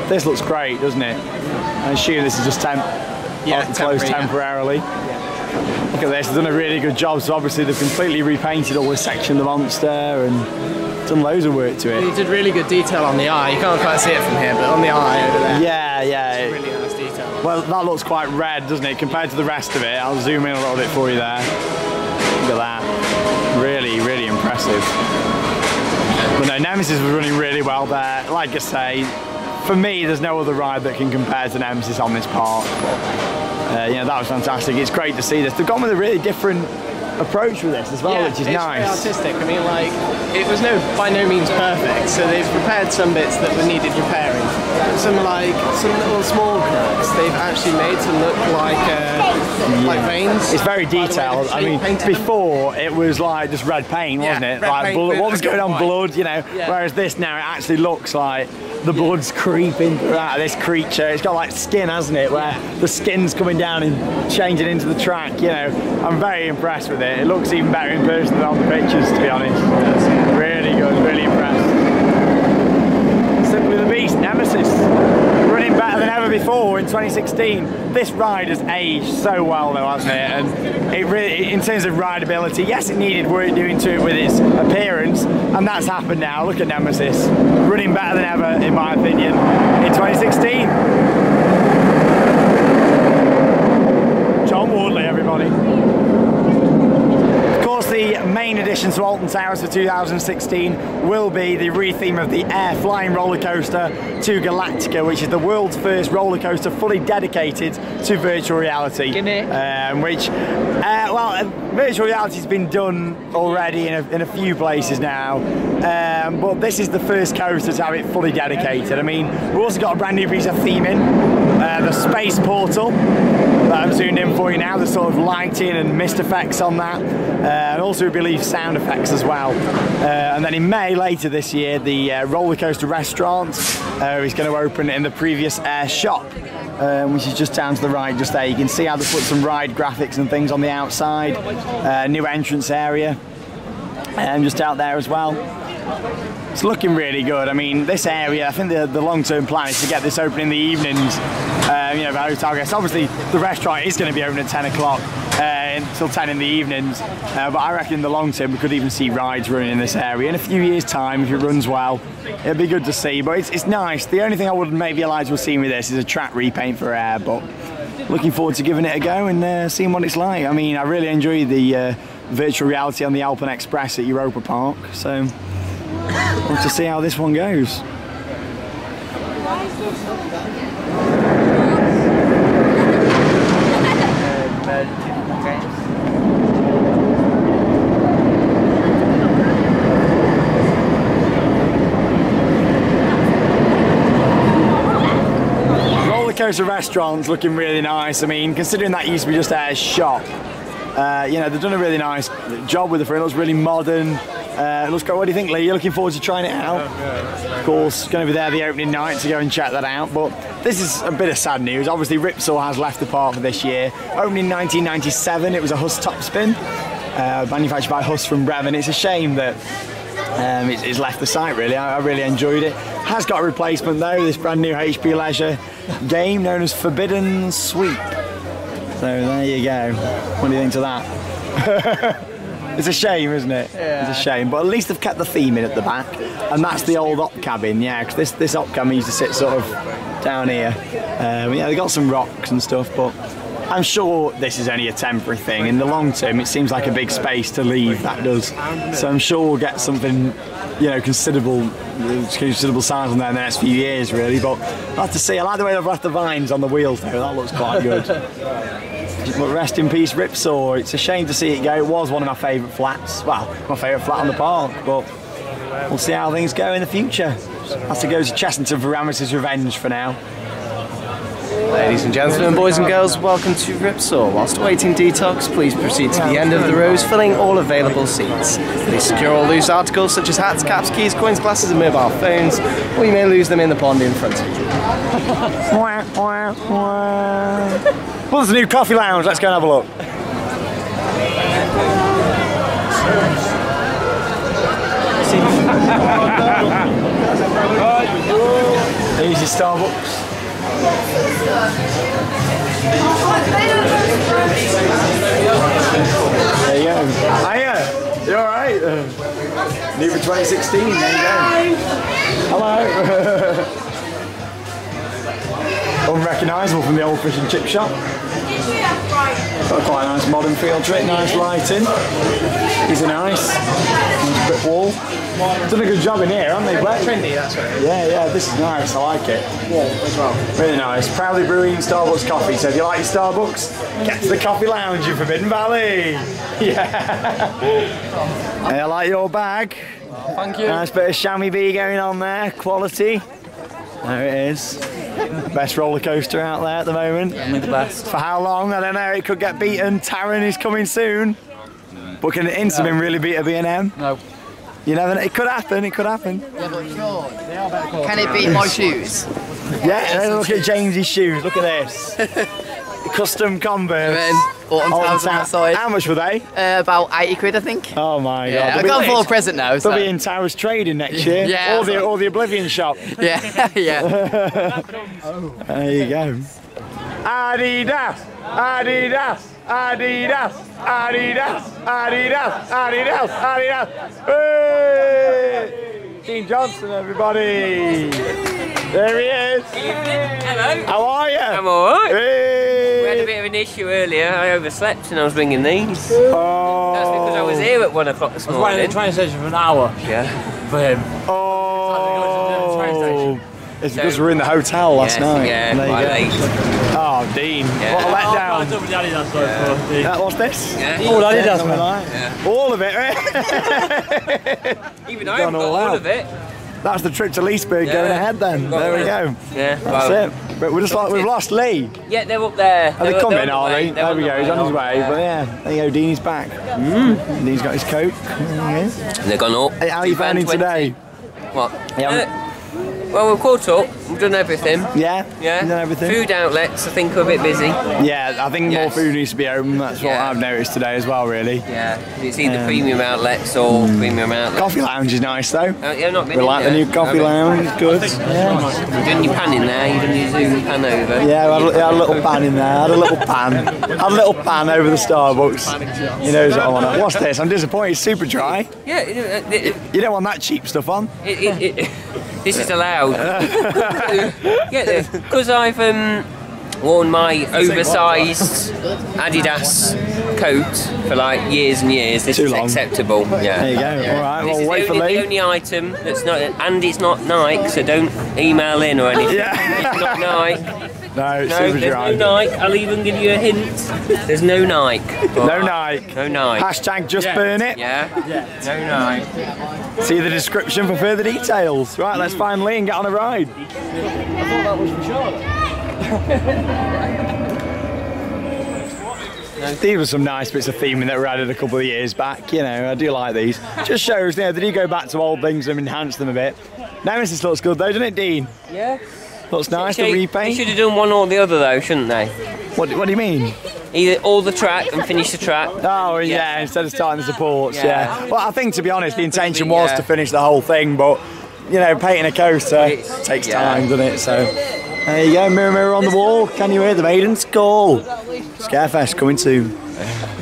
This looks great, doesn't it? I assume this is just temp yeah, temporary, closed temporarily. Yeah. Yeah. Look at this, they've done a really good job, so obviously they've completely repainted all this section of the monster and done loads of work to it. You did really good detail on the eye, you can't quite see it from here, but on the eye over there. Yeah, yeah. It's really nice detail. Well, that looks quite red, doesn't it, compared to the rest of it. I'll zoom in a little bit for you there. Look at that. Really, really impressive. But no, Nemesis was running really well there. Like I say, for me, there's no other ride that can compare to Nemesis on this park. But, uh, you know, that was fantastic. It's great to see this. They've gone with a really different approach with this as well, yeah, which is it's nice. It's really artistic. I mean, like, it was no by no means perfect, so they've repaired some bits that were needed repairing. Some like some little small cracks they've actually made to look like uh, yeah. like veins. It's very detailed. I mean, before them. It was like just red paint, wasn't yeah, it? Like blood, what was going on, blood, you know. Yeah. Whereas this now, it actually looks like the blood's yeah. creeping through out of this creature. It's got like skin, hasn't it? Where yeah. the skin's coming down and changing into the track. You know, I'm very impressed with it. It looks even better in person than on the pictures, to be honest. That's really good, really impressed. Simply the Beast, Nemesis. Running better than ever before in twenty sixteen. This ride has aged so well though, hasn't it? And it really, in terms of rideability, yes, it needed work doing to it with its appearance, and that's happened now. Look at Nemesis. Running better than ever, in my opinion, in twenty sixteen. John Wardley, everybody. The main addition to Alton Towers for two thousand sixteen will be the retheme of the Air Flying Roller Coaster to Galactica, which is the world's first roller coaster fully dedicated to virtual reality. Um, which, uh, well, virtual reality has been done already in a, in a few places now, um, but this is the first coaster to have it fully dedicated. I mean, we've also got a brand new piece of theming, uh, the Space Portal. That I'm zoomed in for you now, the sort of lighting and mist effects on that, uh, and also we believe sound effects as well. Uh, and then in May later this year, the uh, roller coaster restaurant uh, is going to open in the previous Air Shop, uh, which is just down to the right, just there. You can see how they put some ride graphics and things on the outside, uh, new entrance area, and um, just out there as well. It's looking really good. I mean, this area, I think the, the long-term plan is to get this open in the evenings, uh, you know, for hotel guests. Obviously, the restaurant is going to be open at ten o'clock uh, until ten in the evenings, uh, but I reckon in the long term we could even see rides running in this area. In a few years' time, if it runs well, it'd be good to see, but it's, it's nice. The only thing I would maybe allowed to have seen with this is a track repaint for Air, but looking forward to giving it a go and uh, seeing what it's like. I mean, I really enjoy the uh, virtual reality on the Alpen Express at Europa Park, so... Want to see how this one goes. Roller coaster restaurant's looking really nice. I mean, considering that used to be just a shop, uh, you know, they've done a really nice job with it. It looks really modern. Uh, looks great. What do you think, Lee? You're looking forward to trying it out? Oh, yeah, of course, going to be there the opening night, so go and check that out. But this is a bit of sad news. Obviously, Ripsaw has left the park for this year. Opened in nineteen ninety-seven, it was a Huss topspin, uh, manufactured by Huss from Brevin. It's a shame that um, it's, it's left the site, really. I, I really enjoyed it. Has got a replacement, though, this brand new H P Leisure game known as Forbidden Sweep. So there you go. What do you think to that? It's a shame, isn't it? Yeah. It's a shame, but at least they've kept the theme in at the back, and that's the old op cabin, yeah, because this, this op cabin used to sit sort of down here. Um, yeah, they got some rocks and stuff, but I'm sure this is only a temporary thing. In the long term, it seems like a big space to leave, that does. So I'm sure we'll get something, you know, considerable, considerable size on there in the next few years, really, but I'll have to see. I like the way they've left the vines on the wheels, though. That looks quite good. But rest in peace, Ripsaw. It's a shame to see it go. It was one of my favourite flats. Well, my favourite flat on the park, but we'll see how things go in the future. Have to go to Chessington for Ramus's Revenge for now. Ladies and gentlemen, boys and girls, welcome to Ripsaw. Whilst waiting detox, please proceed to the end of the rows, filling all available seats. Please secure all loose articles such as hats, caps, keys, coins, glasses and mobile phones, or you may lose them in the pond in front of you. Well, there's a new coffee lounge, let's go and have a look. Easy Starbucks. There you go. Hiya, you alright? Uh, new for twenty sixteen, there you go. Hello. Unrecognisable from the old fish and chip shop. Got quite a nice modern feel to it, nice lighting. These are nice. Nice brick wall. Done a good job in here, haven't they, Blair? Trendy, that's right. Yeah, yeah, this is nice, I like it. Warm as well. Really nice. Proudly brewing Starbucks coffee, so if you like your Starbucks, get to the coffee lounge in Forbidden Valley. Yeah. I like your bag. Oh, thank you. Nice bit of chamois bee going on there, quality. There it is. Best roller coaster out there at the moment. Only the best. For how long? I don't know. It could get beaten. Taron is coming soon. No. But can Intamin no. really beat a B and M? No. You never. It could happen. It could happen. Yeah, but sure, they are better quality. Can it beat my shoes? Yeah. Look at James's shoes. Look at this. Custom Converse. Alton outside. How much were they? Uh, about eighty quid, I think. Oh my yeah, god. I can't afford a present now. They'll so. be in Towers Trading next year. Yeah. Or the, or the Oblivion shop. Yeah, yeah. Oh. There you go. Adidas, Adidas, Adidas, Adidas, Adidas, Adidas, Adidas. Hey! Dean Johnson, everybody. There he is. Hello. How are you? I'm alright. Hey! I had a bit of an issue earlier. I overslept and I was bringing these. Oh. That's because I was here at one o'clock this morning. I was waiting at the train station for an hour. Yeah. For him. Oh. It's because so, we were in the hotel last yeah, night. Yeah. Quite late. Oh, Dean. Yeah. What a letdown. Oh, yeah. Yeah. That was this. Yeah. All yeah. Adidas, yeah. man. Yeah. All of it. Right? Even I haven't got all, all of it. That's the trip to Leesburg yeah. going ahead then. There we go. Yeah. That's well, it. But we're just like, we've lost Lee. Yeah, they're up there. Are they coming, are they? There we go, he's on his way. But yeah, there you go, Dean's back. Mm. Dean's got his coat. And they've gone up. Hey, how are you finding today? What? Yeah. Uh, well, we've caught up. We've done everything. Yeah? Yeah. We've done everything. Food outlets, I think, are a bit busy. Yeah, I think yes. more food needs to be open. That's yeah. what I've noticed today as well, really. Yeah. It's either um, premium outlets or mm. premium outlets. Coffee lounge is nice, though. Uh, yeah, not been we like yet. the new coffee lounge. Good. Yeah. You've done your pan in there. You've done your Zoom pan over. Yeah, I had, had a little pan in there. I had a little pan. I had a little pan over the Starbucks. You know what I want. What's this? I'm disappointed. It's super dry. Yeah. It, it, it, you don't want that cheap stuff on. It, it, it, this is allowed. Yeah, because I've um, worn my oversized Adidas coat for like years and years. This Too is long. acceptable. Yeah. There you go. Yeah. All right. This well, is wait the, for only, the only item that's not, and it's not Nike, so don't email in or anything. Yeah. It's not Nike. No, it's no, super there's dry. no Nike. I'll even give you a hint. There's no Nike. All no right. Nike. No Nike. Hashtag just yeah. burn it. Yeah. yeah. No Nike. See the description for further details. Right, mm. let's find Lee and get on a ride. I thought that was for sure. These were some nice bits of theming that were added a couple of years back. You know, I do like these. Just shows, you know, they do go back to old things and enhance them a bit. Nemesis looks good though, doesn't it, Dean? Yeah. Looks nice, the repaint. They should have done one or the other though, shouldn't they? What, what do you mean? Either all the track and finish the track. Oh, yeah, yeah instead of starting the supports, yeah. yeah. Well, I think, to be honest, the intention was yeah. to finish the whole thing, but, you know, painting a coaster it's, takes yeah. time, doesn't it? So, there you go, mirror, mirror on the wall. Can you hear the maidens call? Scarefest coming soon.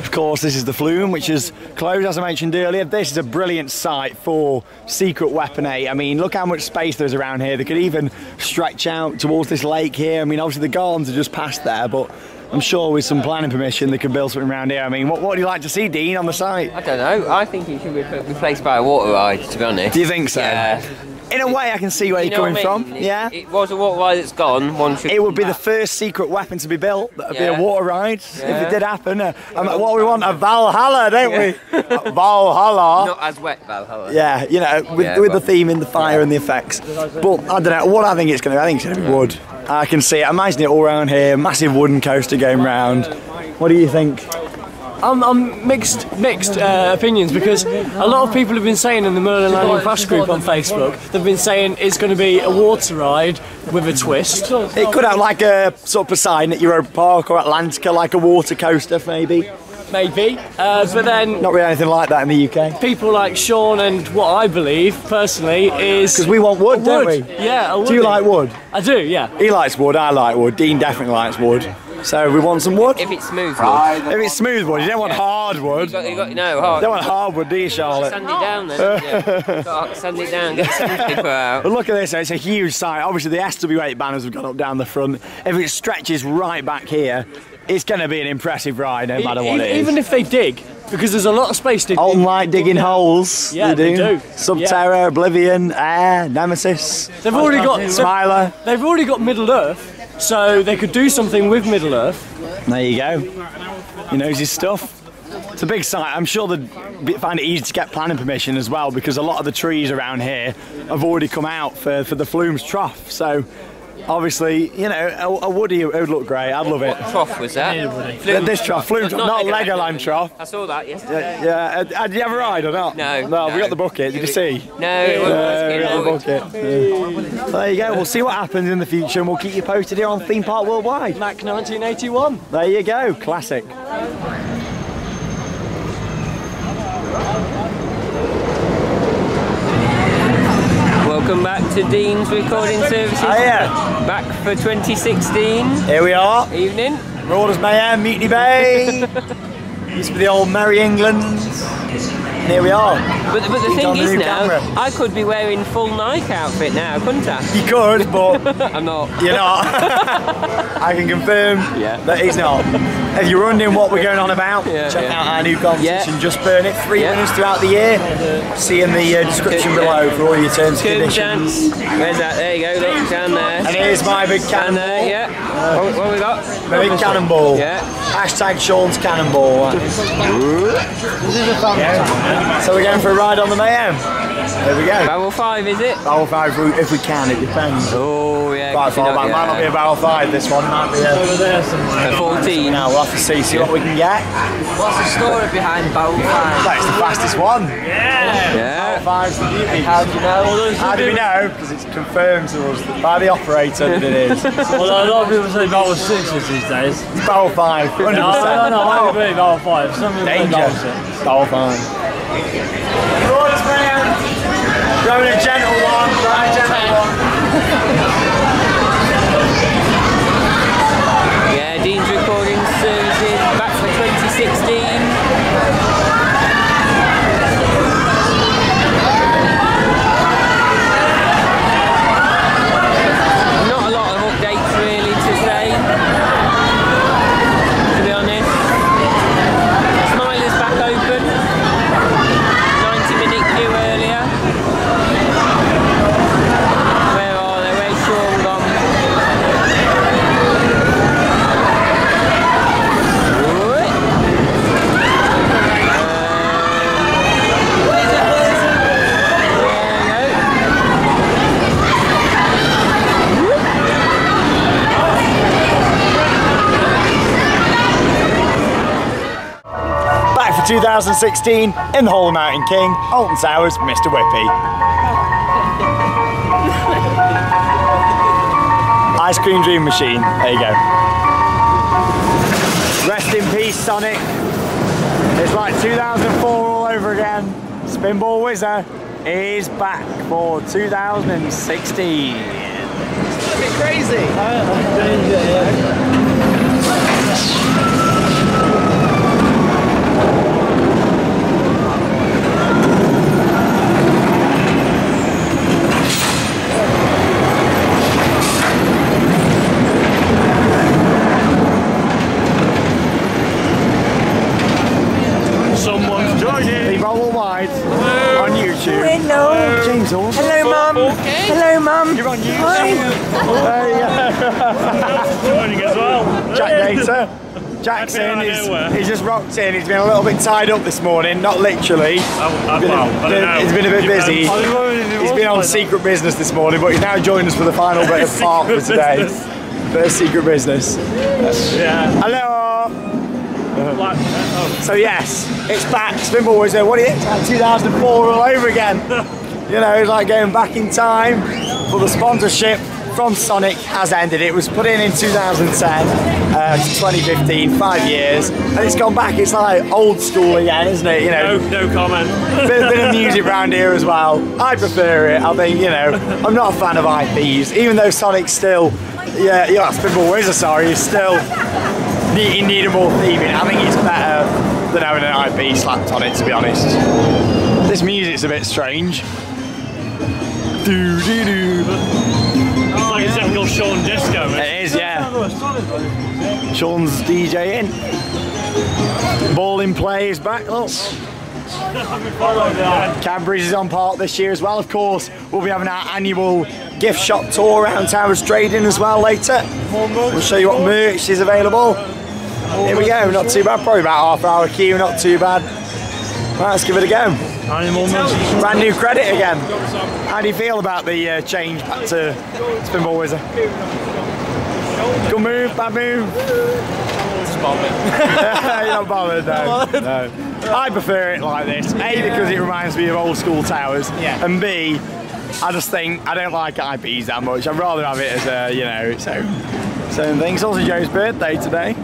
Of course, this is the Flume, which is closed, as I mentioned earlier. This is a brilliant site for Secret Weapon eight. I mean, look how much space there's around here. They could even stretch out towards this lake here. I mean, obviously the gardens are just past there, but I'm sure with some planning permission they could build something around here. I mean, what, what do you like to see, Dean, on the site? I don't know. I think it should be replaced by a water ride, to be honest. Do you think so? Yeah. In a way, I can see where you you're coming I mean? from. It, yeah, it was a water ride that's gone. One should. It would be back. the first secret weapon to be built. That'd yeah. be a water ride yeah. if it did happen. Uh, and what do we want? A Valhalla, don't yeah. we? Valhalla. Not as wet Valhalla. Yeah, you know, with, yeah, with the theme in the fire yeah. and the effects. But I don't know what I think it's going to. be. I think it's going to be yeah. wood. I can see it. Imagine it all round here. Massive wooden coaster going round. What do you think? I'm, I'm mixed mixed uh, opinions because a lot of people have been saying in the Merlin Landing Flash group on Facebook, they've been saying it's going to be a water ride with a twist. It could have like a sort of Poseidon at Europa Park or Atlantica, like a water coaster maybe. maybe, uh, but then... Not really anything like that in the U K. People like Sean and what I believe, personally, is... Because we want wood, wood, don't we? Yeah, a Do you like wood? I do, yeah. He likes wood, I like wood, Dean definitely likes wood. So we want some wood? If it's smooth wood. If it's smooth wood, you don't want yeah. hard wood. You got, you got, no, hard. You don't want hard wood, do you, Charlotte? Sand it down then. Yeah. Got sand it down, get sandpaper out. But look at this, it's a huge site. Obviously the S W eight banners have gone up down the front. If it stretches right back here, it's going to be an impressive ride no matter what it is. Even if they dig, because there's a lot of space to dig. Alton like digging holes. Yeah, they do. They do. Subterra, yeah. Oblivion, Air, Nemesis. They've already got Smiler. They've already got Middle Earth. So they could do something with Middle Earth. There you go. He knows his stuff. It's a big site. I'm sure they'd find it easy to get planning permission as well, because a lot of the trees around here have already come out for, for the Flume's trough. So obviously, you know, a, a woody, it would look great. I'd love it. What trough was that? Flume this trough, Flume trough, not, not Legoland trough. I saw that yesterday. Yeah, yeah. Uh, did you have a ride or not? No. No, no. We got the bucket, did you see? No, it was uh, we got the bucket. So there you go, we'll see what happens in the future and we'll keep you posted here on Theme Park Worldwide. Mac nineteen eighty-one. There you go, classic. Welcome back to Dean's Recording Services. Oh, yeah. Back for twenty sixteen. Here we are. Evening. Marauders Mayhem, Mutiny Bay. Used to be the old Merry England. And here we are. But, but the thing is now, camera. I could be wearing full Nike outfit now, couldn't I? You could, but... I'm not. You're not. I can confirm yeah. that he's not. If you're wondering what we're going on about, yeah, check yeah. out our new competition, yeah. Just Burn It. Three yeah. winners throughout the year. See in the uh, description Coop, below yeah. for all your terms Coop and conditions. Down. Where's that? There you go, look, down there. And here's my big cannonball. There, yeah. Uh, what, what we got? My big cannonball. Yeah. Hashtag Sean's cannonball. This is a fun yeah. So we're going for a ride on the Mayhem. There we go. Barrel five, is it? Barrel five, if we can, it depends. Oh, yeah. Barrel five, might yeah. not be a barrel five, this one. Might be a, over there somewhere. A fourteen. Now we'll have to see, see what we can get. What's the story behind barrel five? That's the fastest one. Yeah. yeah. Barrel five's the beauty. How do you know? How do we know? Because it's confirmed to us that by the operator that it is. Well, a lot of people say barrel six these days. It's barrel five, one hundred percent. No, no, no, I agree, barrel five. Some people say barrel six. Barrel five. Throwing a gentle one, throwing a gentle one. Yeah, Dean's Recording Services, back for twenty sixteen. Not a lot of updates really to say, to be honest. Smiler's back open, ninety minute queue earlier. twenty sixteen, in the Hall of Mountain King, Alton Towers, Mister Whippy. Ice Cream Dream Machine, there you go. Rest in peace, Sonic. It's like two thousand four all over again. Spinball Wizard is back for two thousand sixteen. It's a bit crazy. Uh, danger, yeah. You're on YouTube. Joining as well. Jack Gator. Jackson is he's just rocked in. He's been a little bit tied up this morning, not literally. Oh, uh, been well, a, been, he's been a bit busy. He's been on secret business this morning, but he's now joined us for the final bit of park for today. First secret business. Yeah. Hello. So yes, it's back. Spinball was there. What is it? two thousand four all over again. You know, it's like going back in time for the sponsorship from Sonic has ended. It was put in in two thousand ten uh, to twenty fifteen, five years, and it's gone back. It's like old school again, isn't it? You know, no, no comment. Bit, bit of music around here as well. I prefer it. I think, you know, I'm not a fan of I Ps, even though Sonic's still, yeah, yeah, Spinball Wizard, sorry, is still in need of more theming. I think it's better than having an I P slapped on it, to be honest. This music's a bit strange. Do do do. It's like a typical Sean disco, man. It is, yeah. Sean's DJing. Ball in play is back. Look. Cadbury's is on part this year as well, of course. We'll be having our annual gift shop tour around Towers Trading as well later. We'll show you what merch is available. Here we go, not too bad. Probably about half hour queue, not too bad. Right, let's give it a go. Brand new credit again. How do you feel about the uh, change back to Spinball Wizard? Good move, bad move. Just bothered. You're not bothered, no. No. I prefer it like this. A, because it reminds me of old school towers. Yeah. And B, I just think I don't like I Ps that much. I'd rather have it as a, you know, its own, its own thing. It's also Joe's birthday today.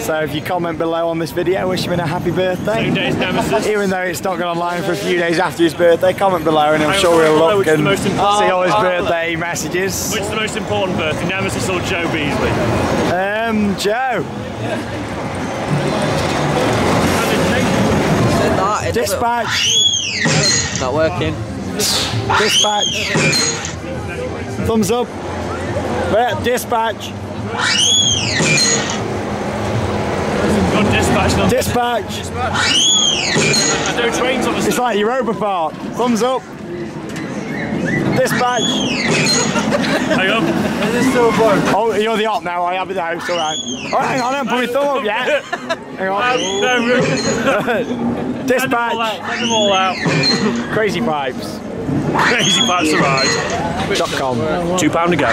So if you comment below on this video, wish him a happy birthday. Two days nemesis. Even though it's not gone online for a few days after his birthday, comment below and I'm sure we'll look and see all his birthday messages. Which is the most important birthday, Nemesis or Joe Beasley? Um, Joe. Yeah. Dispatch. Not working. Dispatch. Thumbs up. Dispatch. Got dispatch, not dispatch. Dispatch. No trains on the It's like Europa Park. Thumbs up. Dispatch. Hang on. Is this still broke? Oh, you're the op now. I have it now. It's all right. All right, hang on. I haven't put my thumb up yet. Hang on. No, dispatch. Let them all out. Crazy pipes. Crazy pipes yeah. arrived. Dot com. Two pound to go.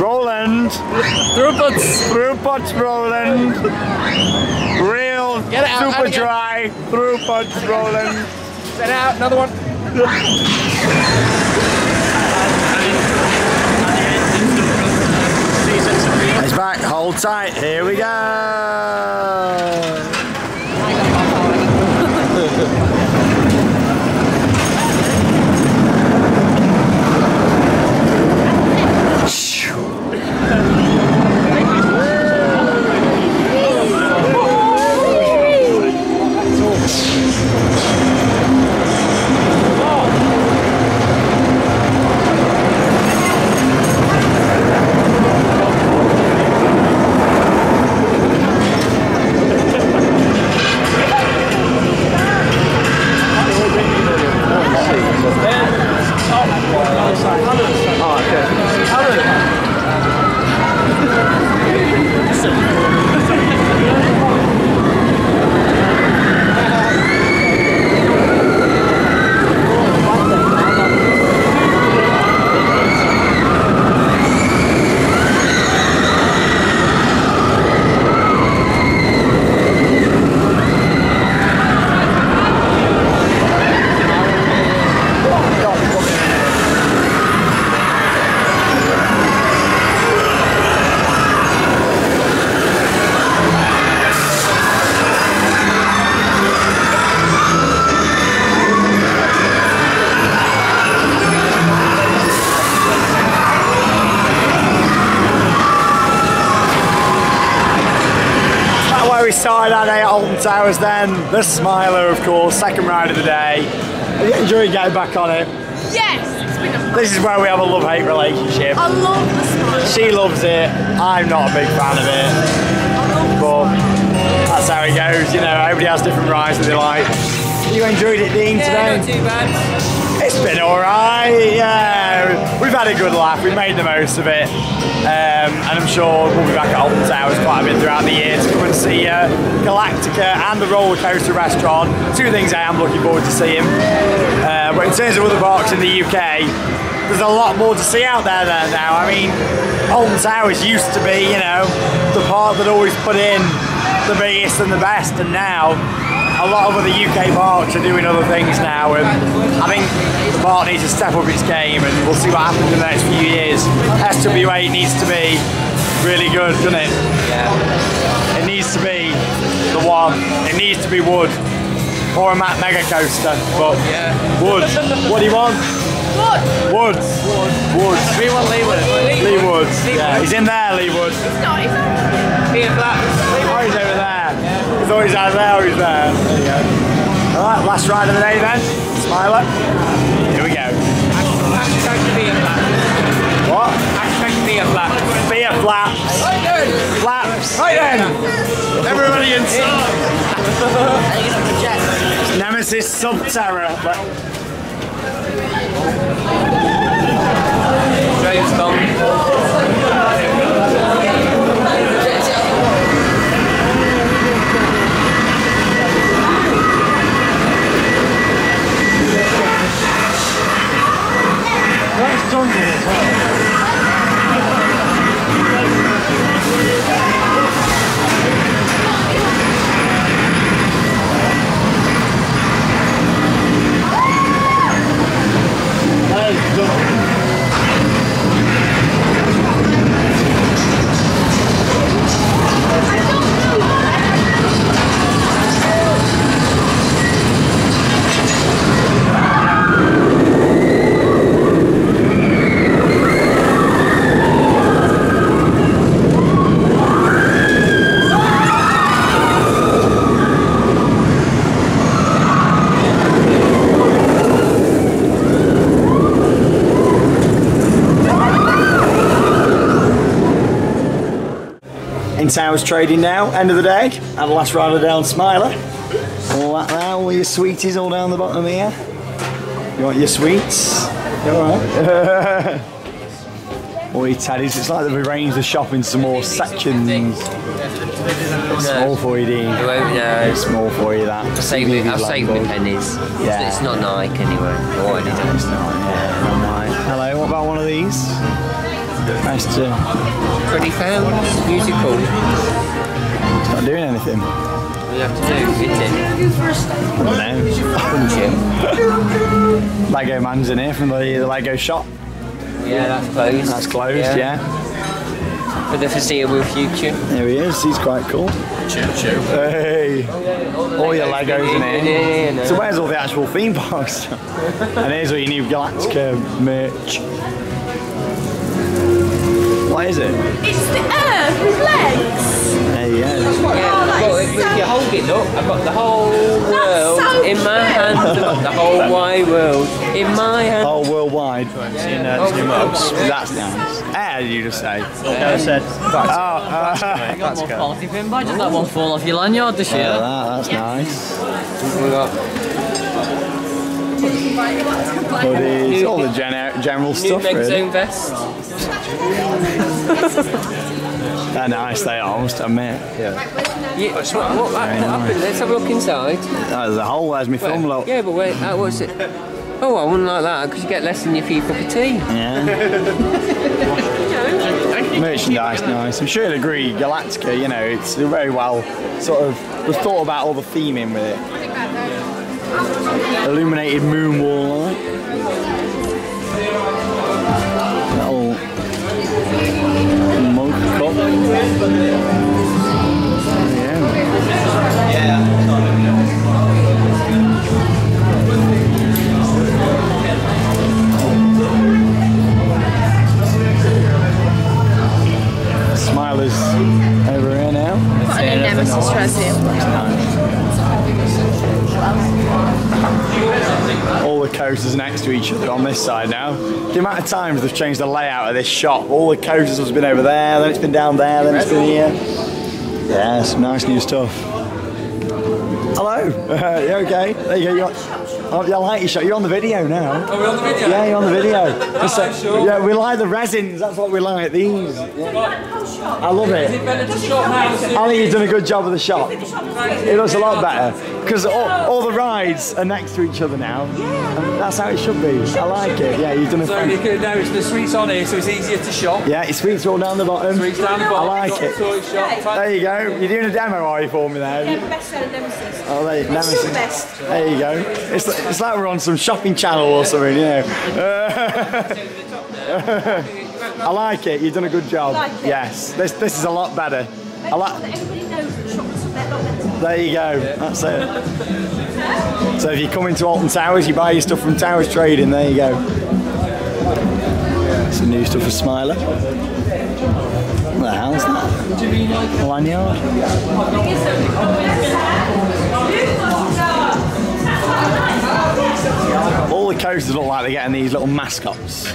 Roland! Throughputs! Throughputs, Roland! Real, Get it super out, dry, throughputs, Roland! Set out, another one! It's back, hold tight, here we go! Started our day at Alton Towers then. The Smiler, of course, second ride of the day. Are you enjoying getting back on it? Yes! It's been a this is where we have a love-hate relationship. I love the Smiler. She loves it. I'm not a big fan of it. I love but the that's how it goes, you know, everybody has different rides that they like. You enjoyed it, Dean, yeah, today? Not too bad. It's been alright, yeah. We've had a good laugh, we've made the most of it. Um, and I'm sure we'll be back at Alton Towers quite a bit throughout the year to come and see uh, Galactica and the roller coaster restaurant. Two things I am looking forward to seeing. Uh, but in terms of other parks in the U K, there's a lot more to see out there, there now. I mean, Alton Towers used to be, you know, the park that always put in the biggest and the best, and now a lot of other U K parks are doing other things now, and I think the park needs to step up its game, and we'll see what happens in the next few years. S W eight needs to be really good, doesn't it? Yeah. It needs to be the one. It needs to be wood. Or a Matt Mega Coaster, but yeah. Wood. What do you want? Wood. Woods. Wood. Woods. We want Lee Woods. Lee Woods. Yeah, he's in there, Lee Woods. He's not, he's not. He and Black. Oh, he's over there. Yeah. He's always out there, he's there. There you go. Alright, last ride of the day then. Smiler. Here we go. Hashtag be a flap. What? Hashtag be a flap. Be a flap. Right then. Flaps. Right then. Everybody inside. Nemesis Subterra. James Bond. That's done. Towers Trading now, end of the day, and the last ride of the day on Smiler. All that there, all your sweeties all down the bottom here. You want your sweets? You alright? All your teddies, it's like they've arranged the shop in some more sections. It's small for you, Dean. No. It's small for you, that. I've saved my pennies. Yeah. It's not Nike anyway. Oh, it yeah, it's not, yeah, not Nike. Hello, what about one of these? Nice to. Pretty found. Musical. It's not doing anything. What do you have to do? Hit it. I don't know. Lego man's in here from the, the Lego shop. Yeah, that's closed. That's closed, yeah. yeah. For the foreseeable future. There he is, he's quite cool. Choo choo. Hey. All, all your Legos in, in here. In here. So, where's all the actual theme parks? And here's all your new Galactica Ooh. merch. What is it? It's the Earth with legs. There you go. Yeah, oh, if so you hold it up, I've got the whole world so in my hands. I've got the whole wide world in my hands. Whole world wide. Yeah. Uh, oh, mugs. That's nice. Air, you just say. No, I said. Oh, uh, you got more quality pin by just that one fall off your lanyard this year. Oh, that, that's yes. nice. We got. Buddies, all the gen general stuff. New really. vests. They're nice, they are, I must admit. Yeah. yeah what, what, what nice. Let's have a look inside. Oh, there's a hole, where's my thumb look? Yeah, but wait, uh, what's it? Oh, I wouldn't like that, because you get less than your fee for a tea. Yeah. Merchandise, nice. I'm sure you'll agree, Galactica, you know, it's very well sort of, we've thought about all the theming with it. Illuminated moon wall. That old mug cup. Yeah. Smiler's over here now. What an nemesis resident. All the coasters next to each other on this side now. The amount of times they've changed the layout of this shop. All the coasters has been over there, then it's been down there, then it's been here. Yeah, some nice new stuff. Hello. Uh, you okay? There you go. You got Oh, I like your shot. You're on the video now. Are we on the video? Yeah, you're on the video. So, sure. Yeah, we like the resins. That's what we like. These. Oh, yeah. I love it. Is it better to shop now? I think you've done a good job with the shop. It looks a lot better because all, all the rides are next to each other now. Yeah. That's how it should be. I like it. Yeah, you've done a. So you can, now it's the sweets on here, so it's easier to shop. Yeah, it's sweets all down the bottom. Sweets down the bottom. I like it. There you go. You're doing a demo eye for me now. Yeah, best seller Nemesis. Oh, there you go. Nemesis. Best. There you go. It's like, it's like we're on some shopping channel or something, you know. I like it. You've done a good job. Like yes. This this is a lot better. Make I like. Sure everybody knows that shops are better. There you go. That's it. So if you come into Alton Towers, you buy your stuff from Towers Trading. There you go. Some new stuff for Smiler. What the hell's that? Lanyard. All the coasters look like they're getting these little mascots.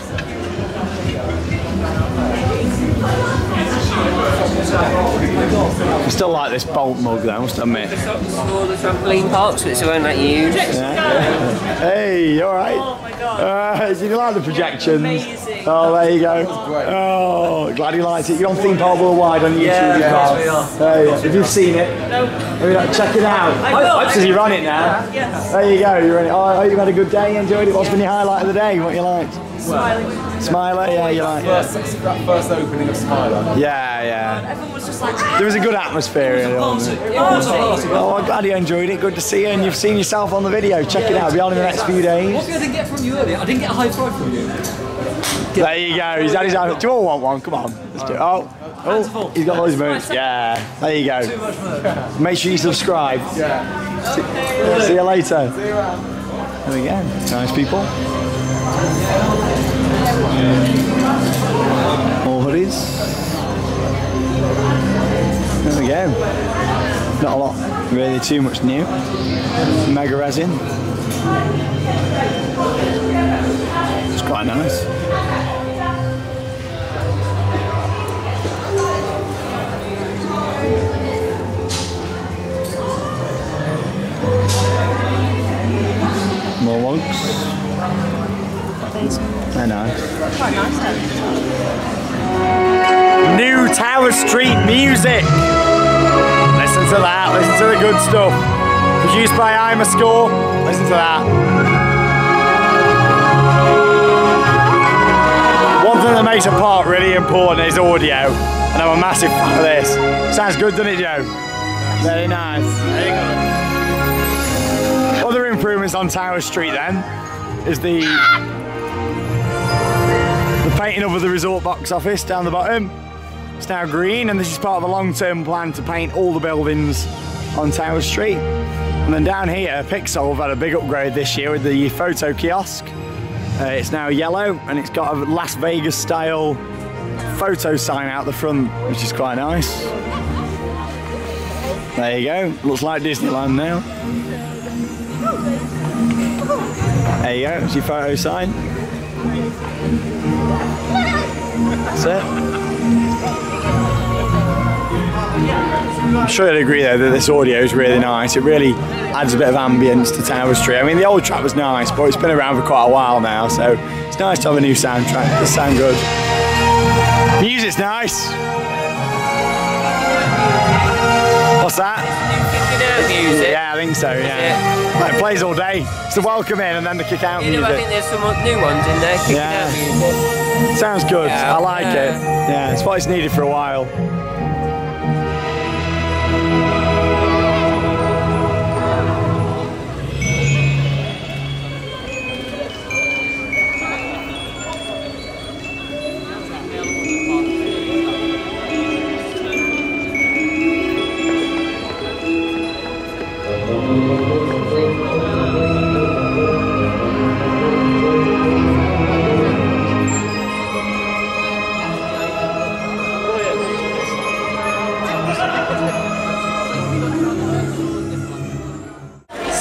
I still like this bolt mug though, I must admit. All the trampoline parks which won't let you use. Hey, you alright? Oh my god. Uh, did you like the projections? Amazing. Oh, there you go. Oh, glad you liked it. You're on Theme Park Worldwide on YouTube. Yeah, yeah, we are. There you go. Have you seen it? No. Maybe not. Check it out. I because you're on it now. Yes. There you go. You're on it. Oh, I hope you had a good day. Enjoyed it. What's been your highlight of the day? What you liked? Smiling. Smiler, yeah, you like first, it. That first opening of Smiler. Yeah, yeah. And everyone was just like, there was a good atmosphere in it. Was it? Oh, I'm glad you enjoyed it. Good to see you, and you've seen yourself on the video. Check yeah, it out. Be on in the next few days. What did I didn't get from you earlier? I didn't get a high five from you. There you go. He's had his high five. Do you all want one? Come on. Let's do it. Oh, oh, he's got all his moves. Yeah. There you go. Make sure you subscribe. Yeah. See you later. See you around. There we go. Nice people. More hoodies. There we go. Not a lot, really too much new. Mega resin. It's quite nice. More logs. They're nice. Quite nice, though. New Tower Street music. Listen to that. Listen to the good stuff. Produced by I'm a Score. Listen to that. One thing that makes a park really important is audio, and I'm a massive fan of this. Sounds good, doesn't it, Joe? Nice. Very nice. There you go. Other improvements on Tower Street then is the. The painting over the resort box office down the bottom. It's now green, and this is part of a long-term plan to paint all the buildings on Tower Street. And then down here, Pixel have had a big upgrade this year with the photo kiosk. Uh, it's now yellow, and it's got a Las Vegas-style photo sign out the front, which is quite nice. There you go. Looks like Disneyland now. There you go. It's your photo sign. That's it. I'm sure you'd agree though that this audio is really nice. It really adds a bit of ambience to Tower Street. I mean, the old track was nice, but it's been around for quite a while now, so it's nice to have a new soundtrack. It does sound good. Music's nice. What's that? Music. Yeah, I think so, yeah. It plays all day. It's the welcome in and then the kick out music. You know, I think there's some new ones in there. Kicking yeah. out music. Sounds good. Yeah. I like yeah. it. Yeah, it's what it's needed for a while.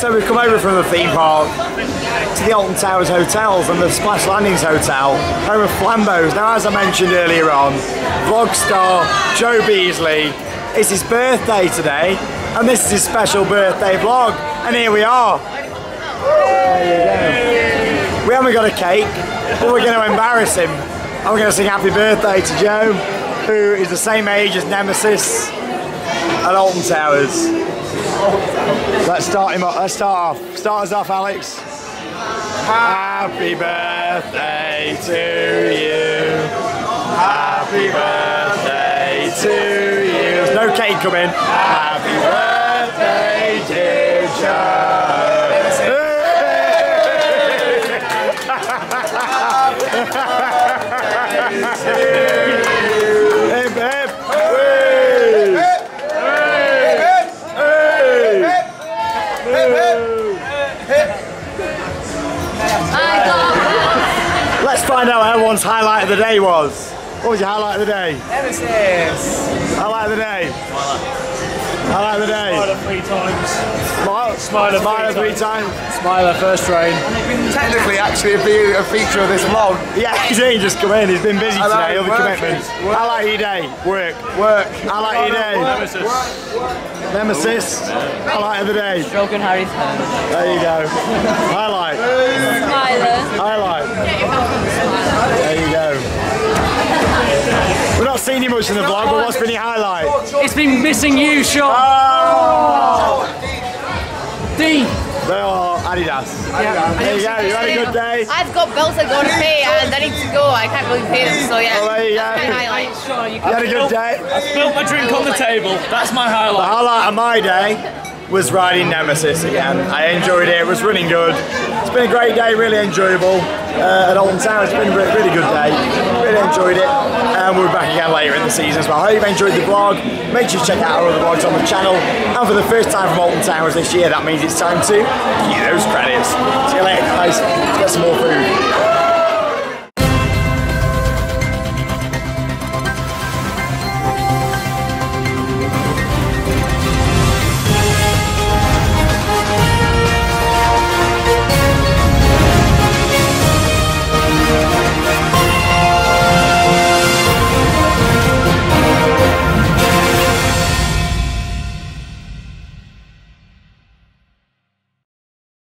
We've come over from the theme park to the Alton Towers Hotels and the Splash Landings Hotel, home of Flambeau's. Now, as I mentioned earlier on, vlog star Joe Beasley, it's his birthday today, and this is his special birthday vlog, and here we are. There you go. We haven't got a cake, but we're going to embarrass him. I'm going to sing happy birthday to Joe, who is the same age as Nemesis at Alton Towers. Let's start him off. Let's start off. Start us off, Alex. Happy birthday to you. Happy birthday to you. There's no cake coming. Happy birthday, dear Joe. Find out what everyone's highlight of the day was. What was your highlight of the day? Nemesis. Highlight of the day. Smiler. Highlight of the day. Smiler three times. Smile. Smiler, Smiler three, three times. times. Smiler first train. Technically, actually, a feature of this vlog. Yeah, he's only just come in. He's been busy I today. Other commitments. Highlight of your day. Work. Work. Highlight of your day. Nemesis. Work. Nemesis. Highlight of the day. Broken Harry's hand. There you go. Highlight. Smiler. Highlight. There you go. We're not seeing you much in the vlog, but what's been your highlight? It's been missing you, Sean. Oh. D. They are Adidas. Adidas. There you go. You had a good day. I've got bills that go to pay, and I need to go. I can't really pay them, so yeah. Well, there you go. That's my highlight. Sure, you, you had a good day. I spilled my drink on the table. That's my highlight. The highlight of my day was riding Nemesis again. I enjoyed it. It was running good. It's been a great day. Really enjoyable. Uh, at Alton Towers. It's been a really good day, really enjoyed it, and um, we'll be back again later in the season as well. I hope you've enjoyed the vlog. Make sure you check out our other vlogs on the channel, and for the first time from Alton Towers this year, that means it's time to get those credits. See you later guys, let's get some more food.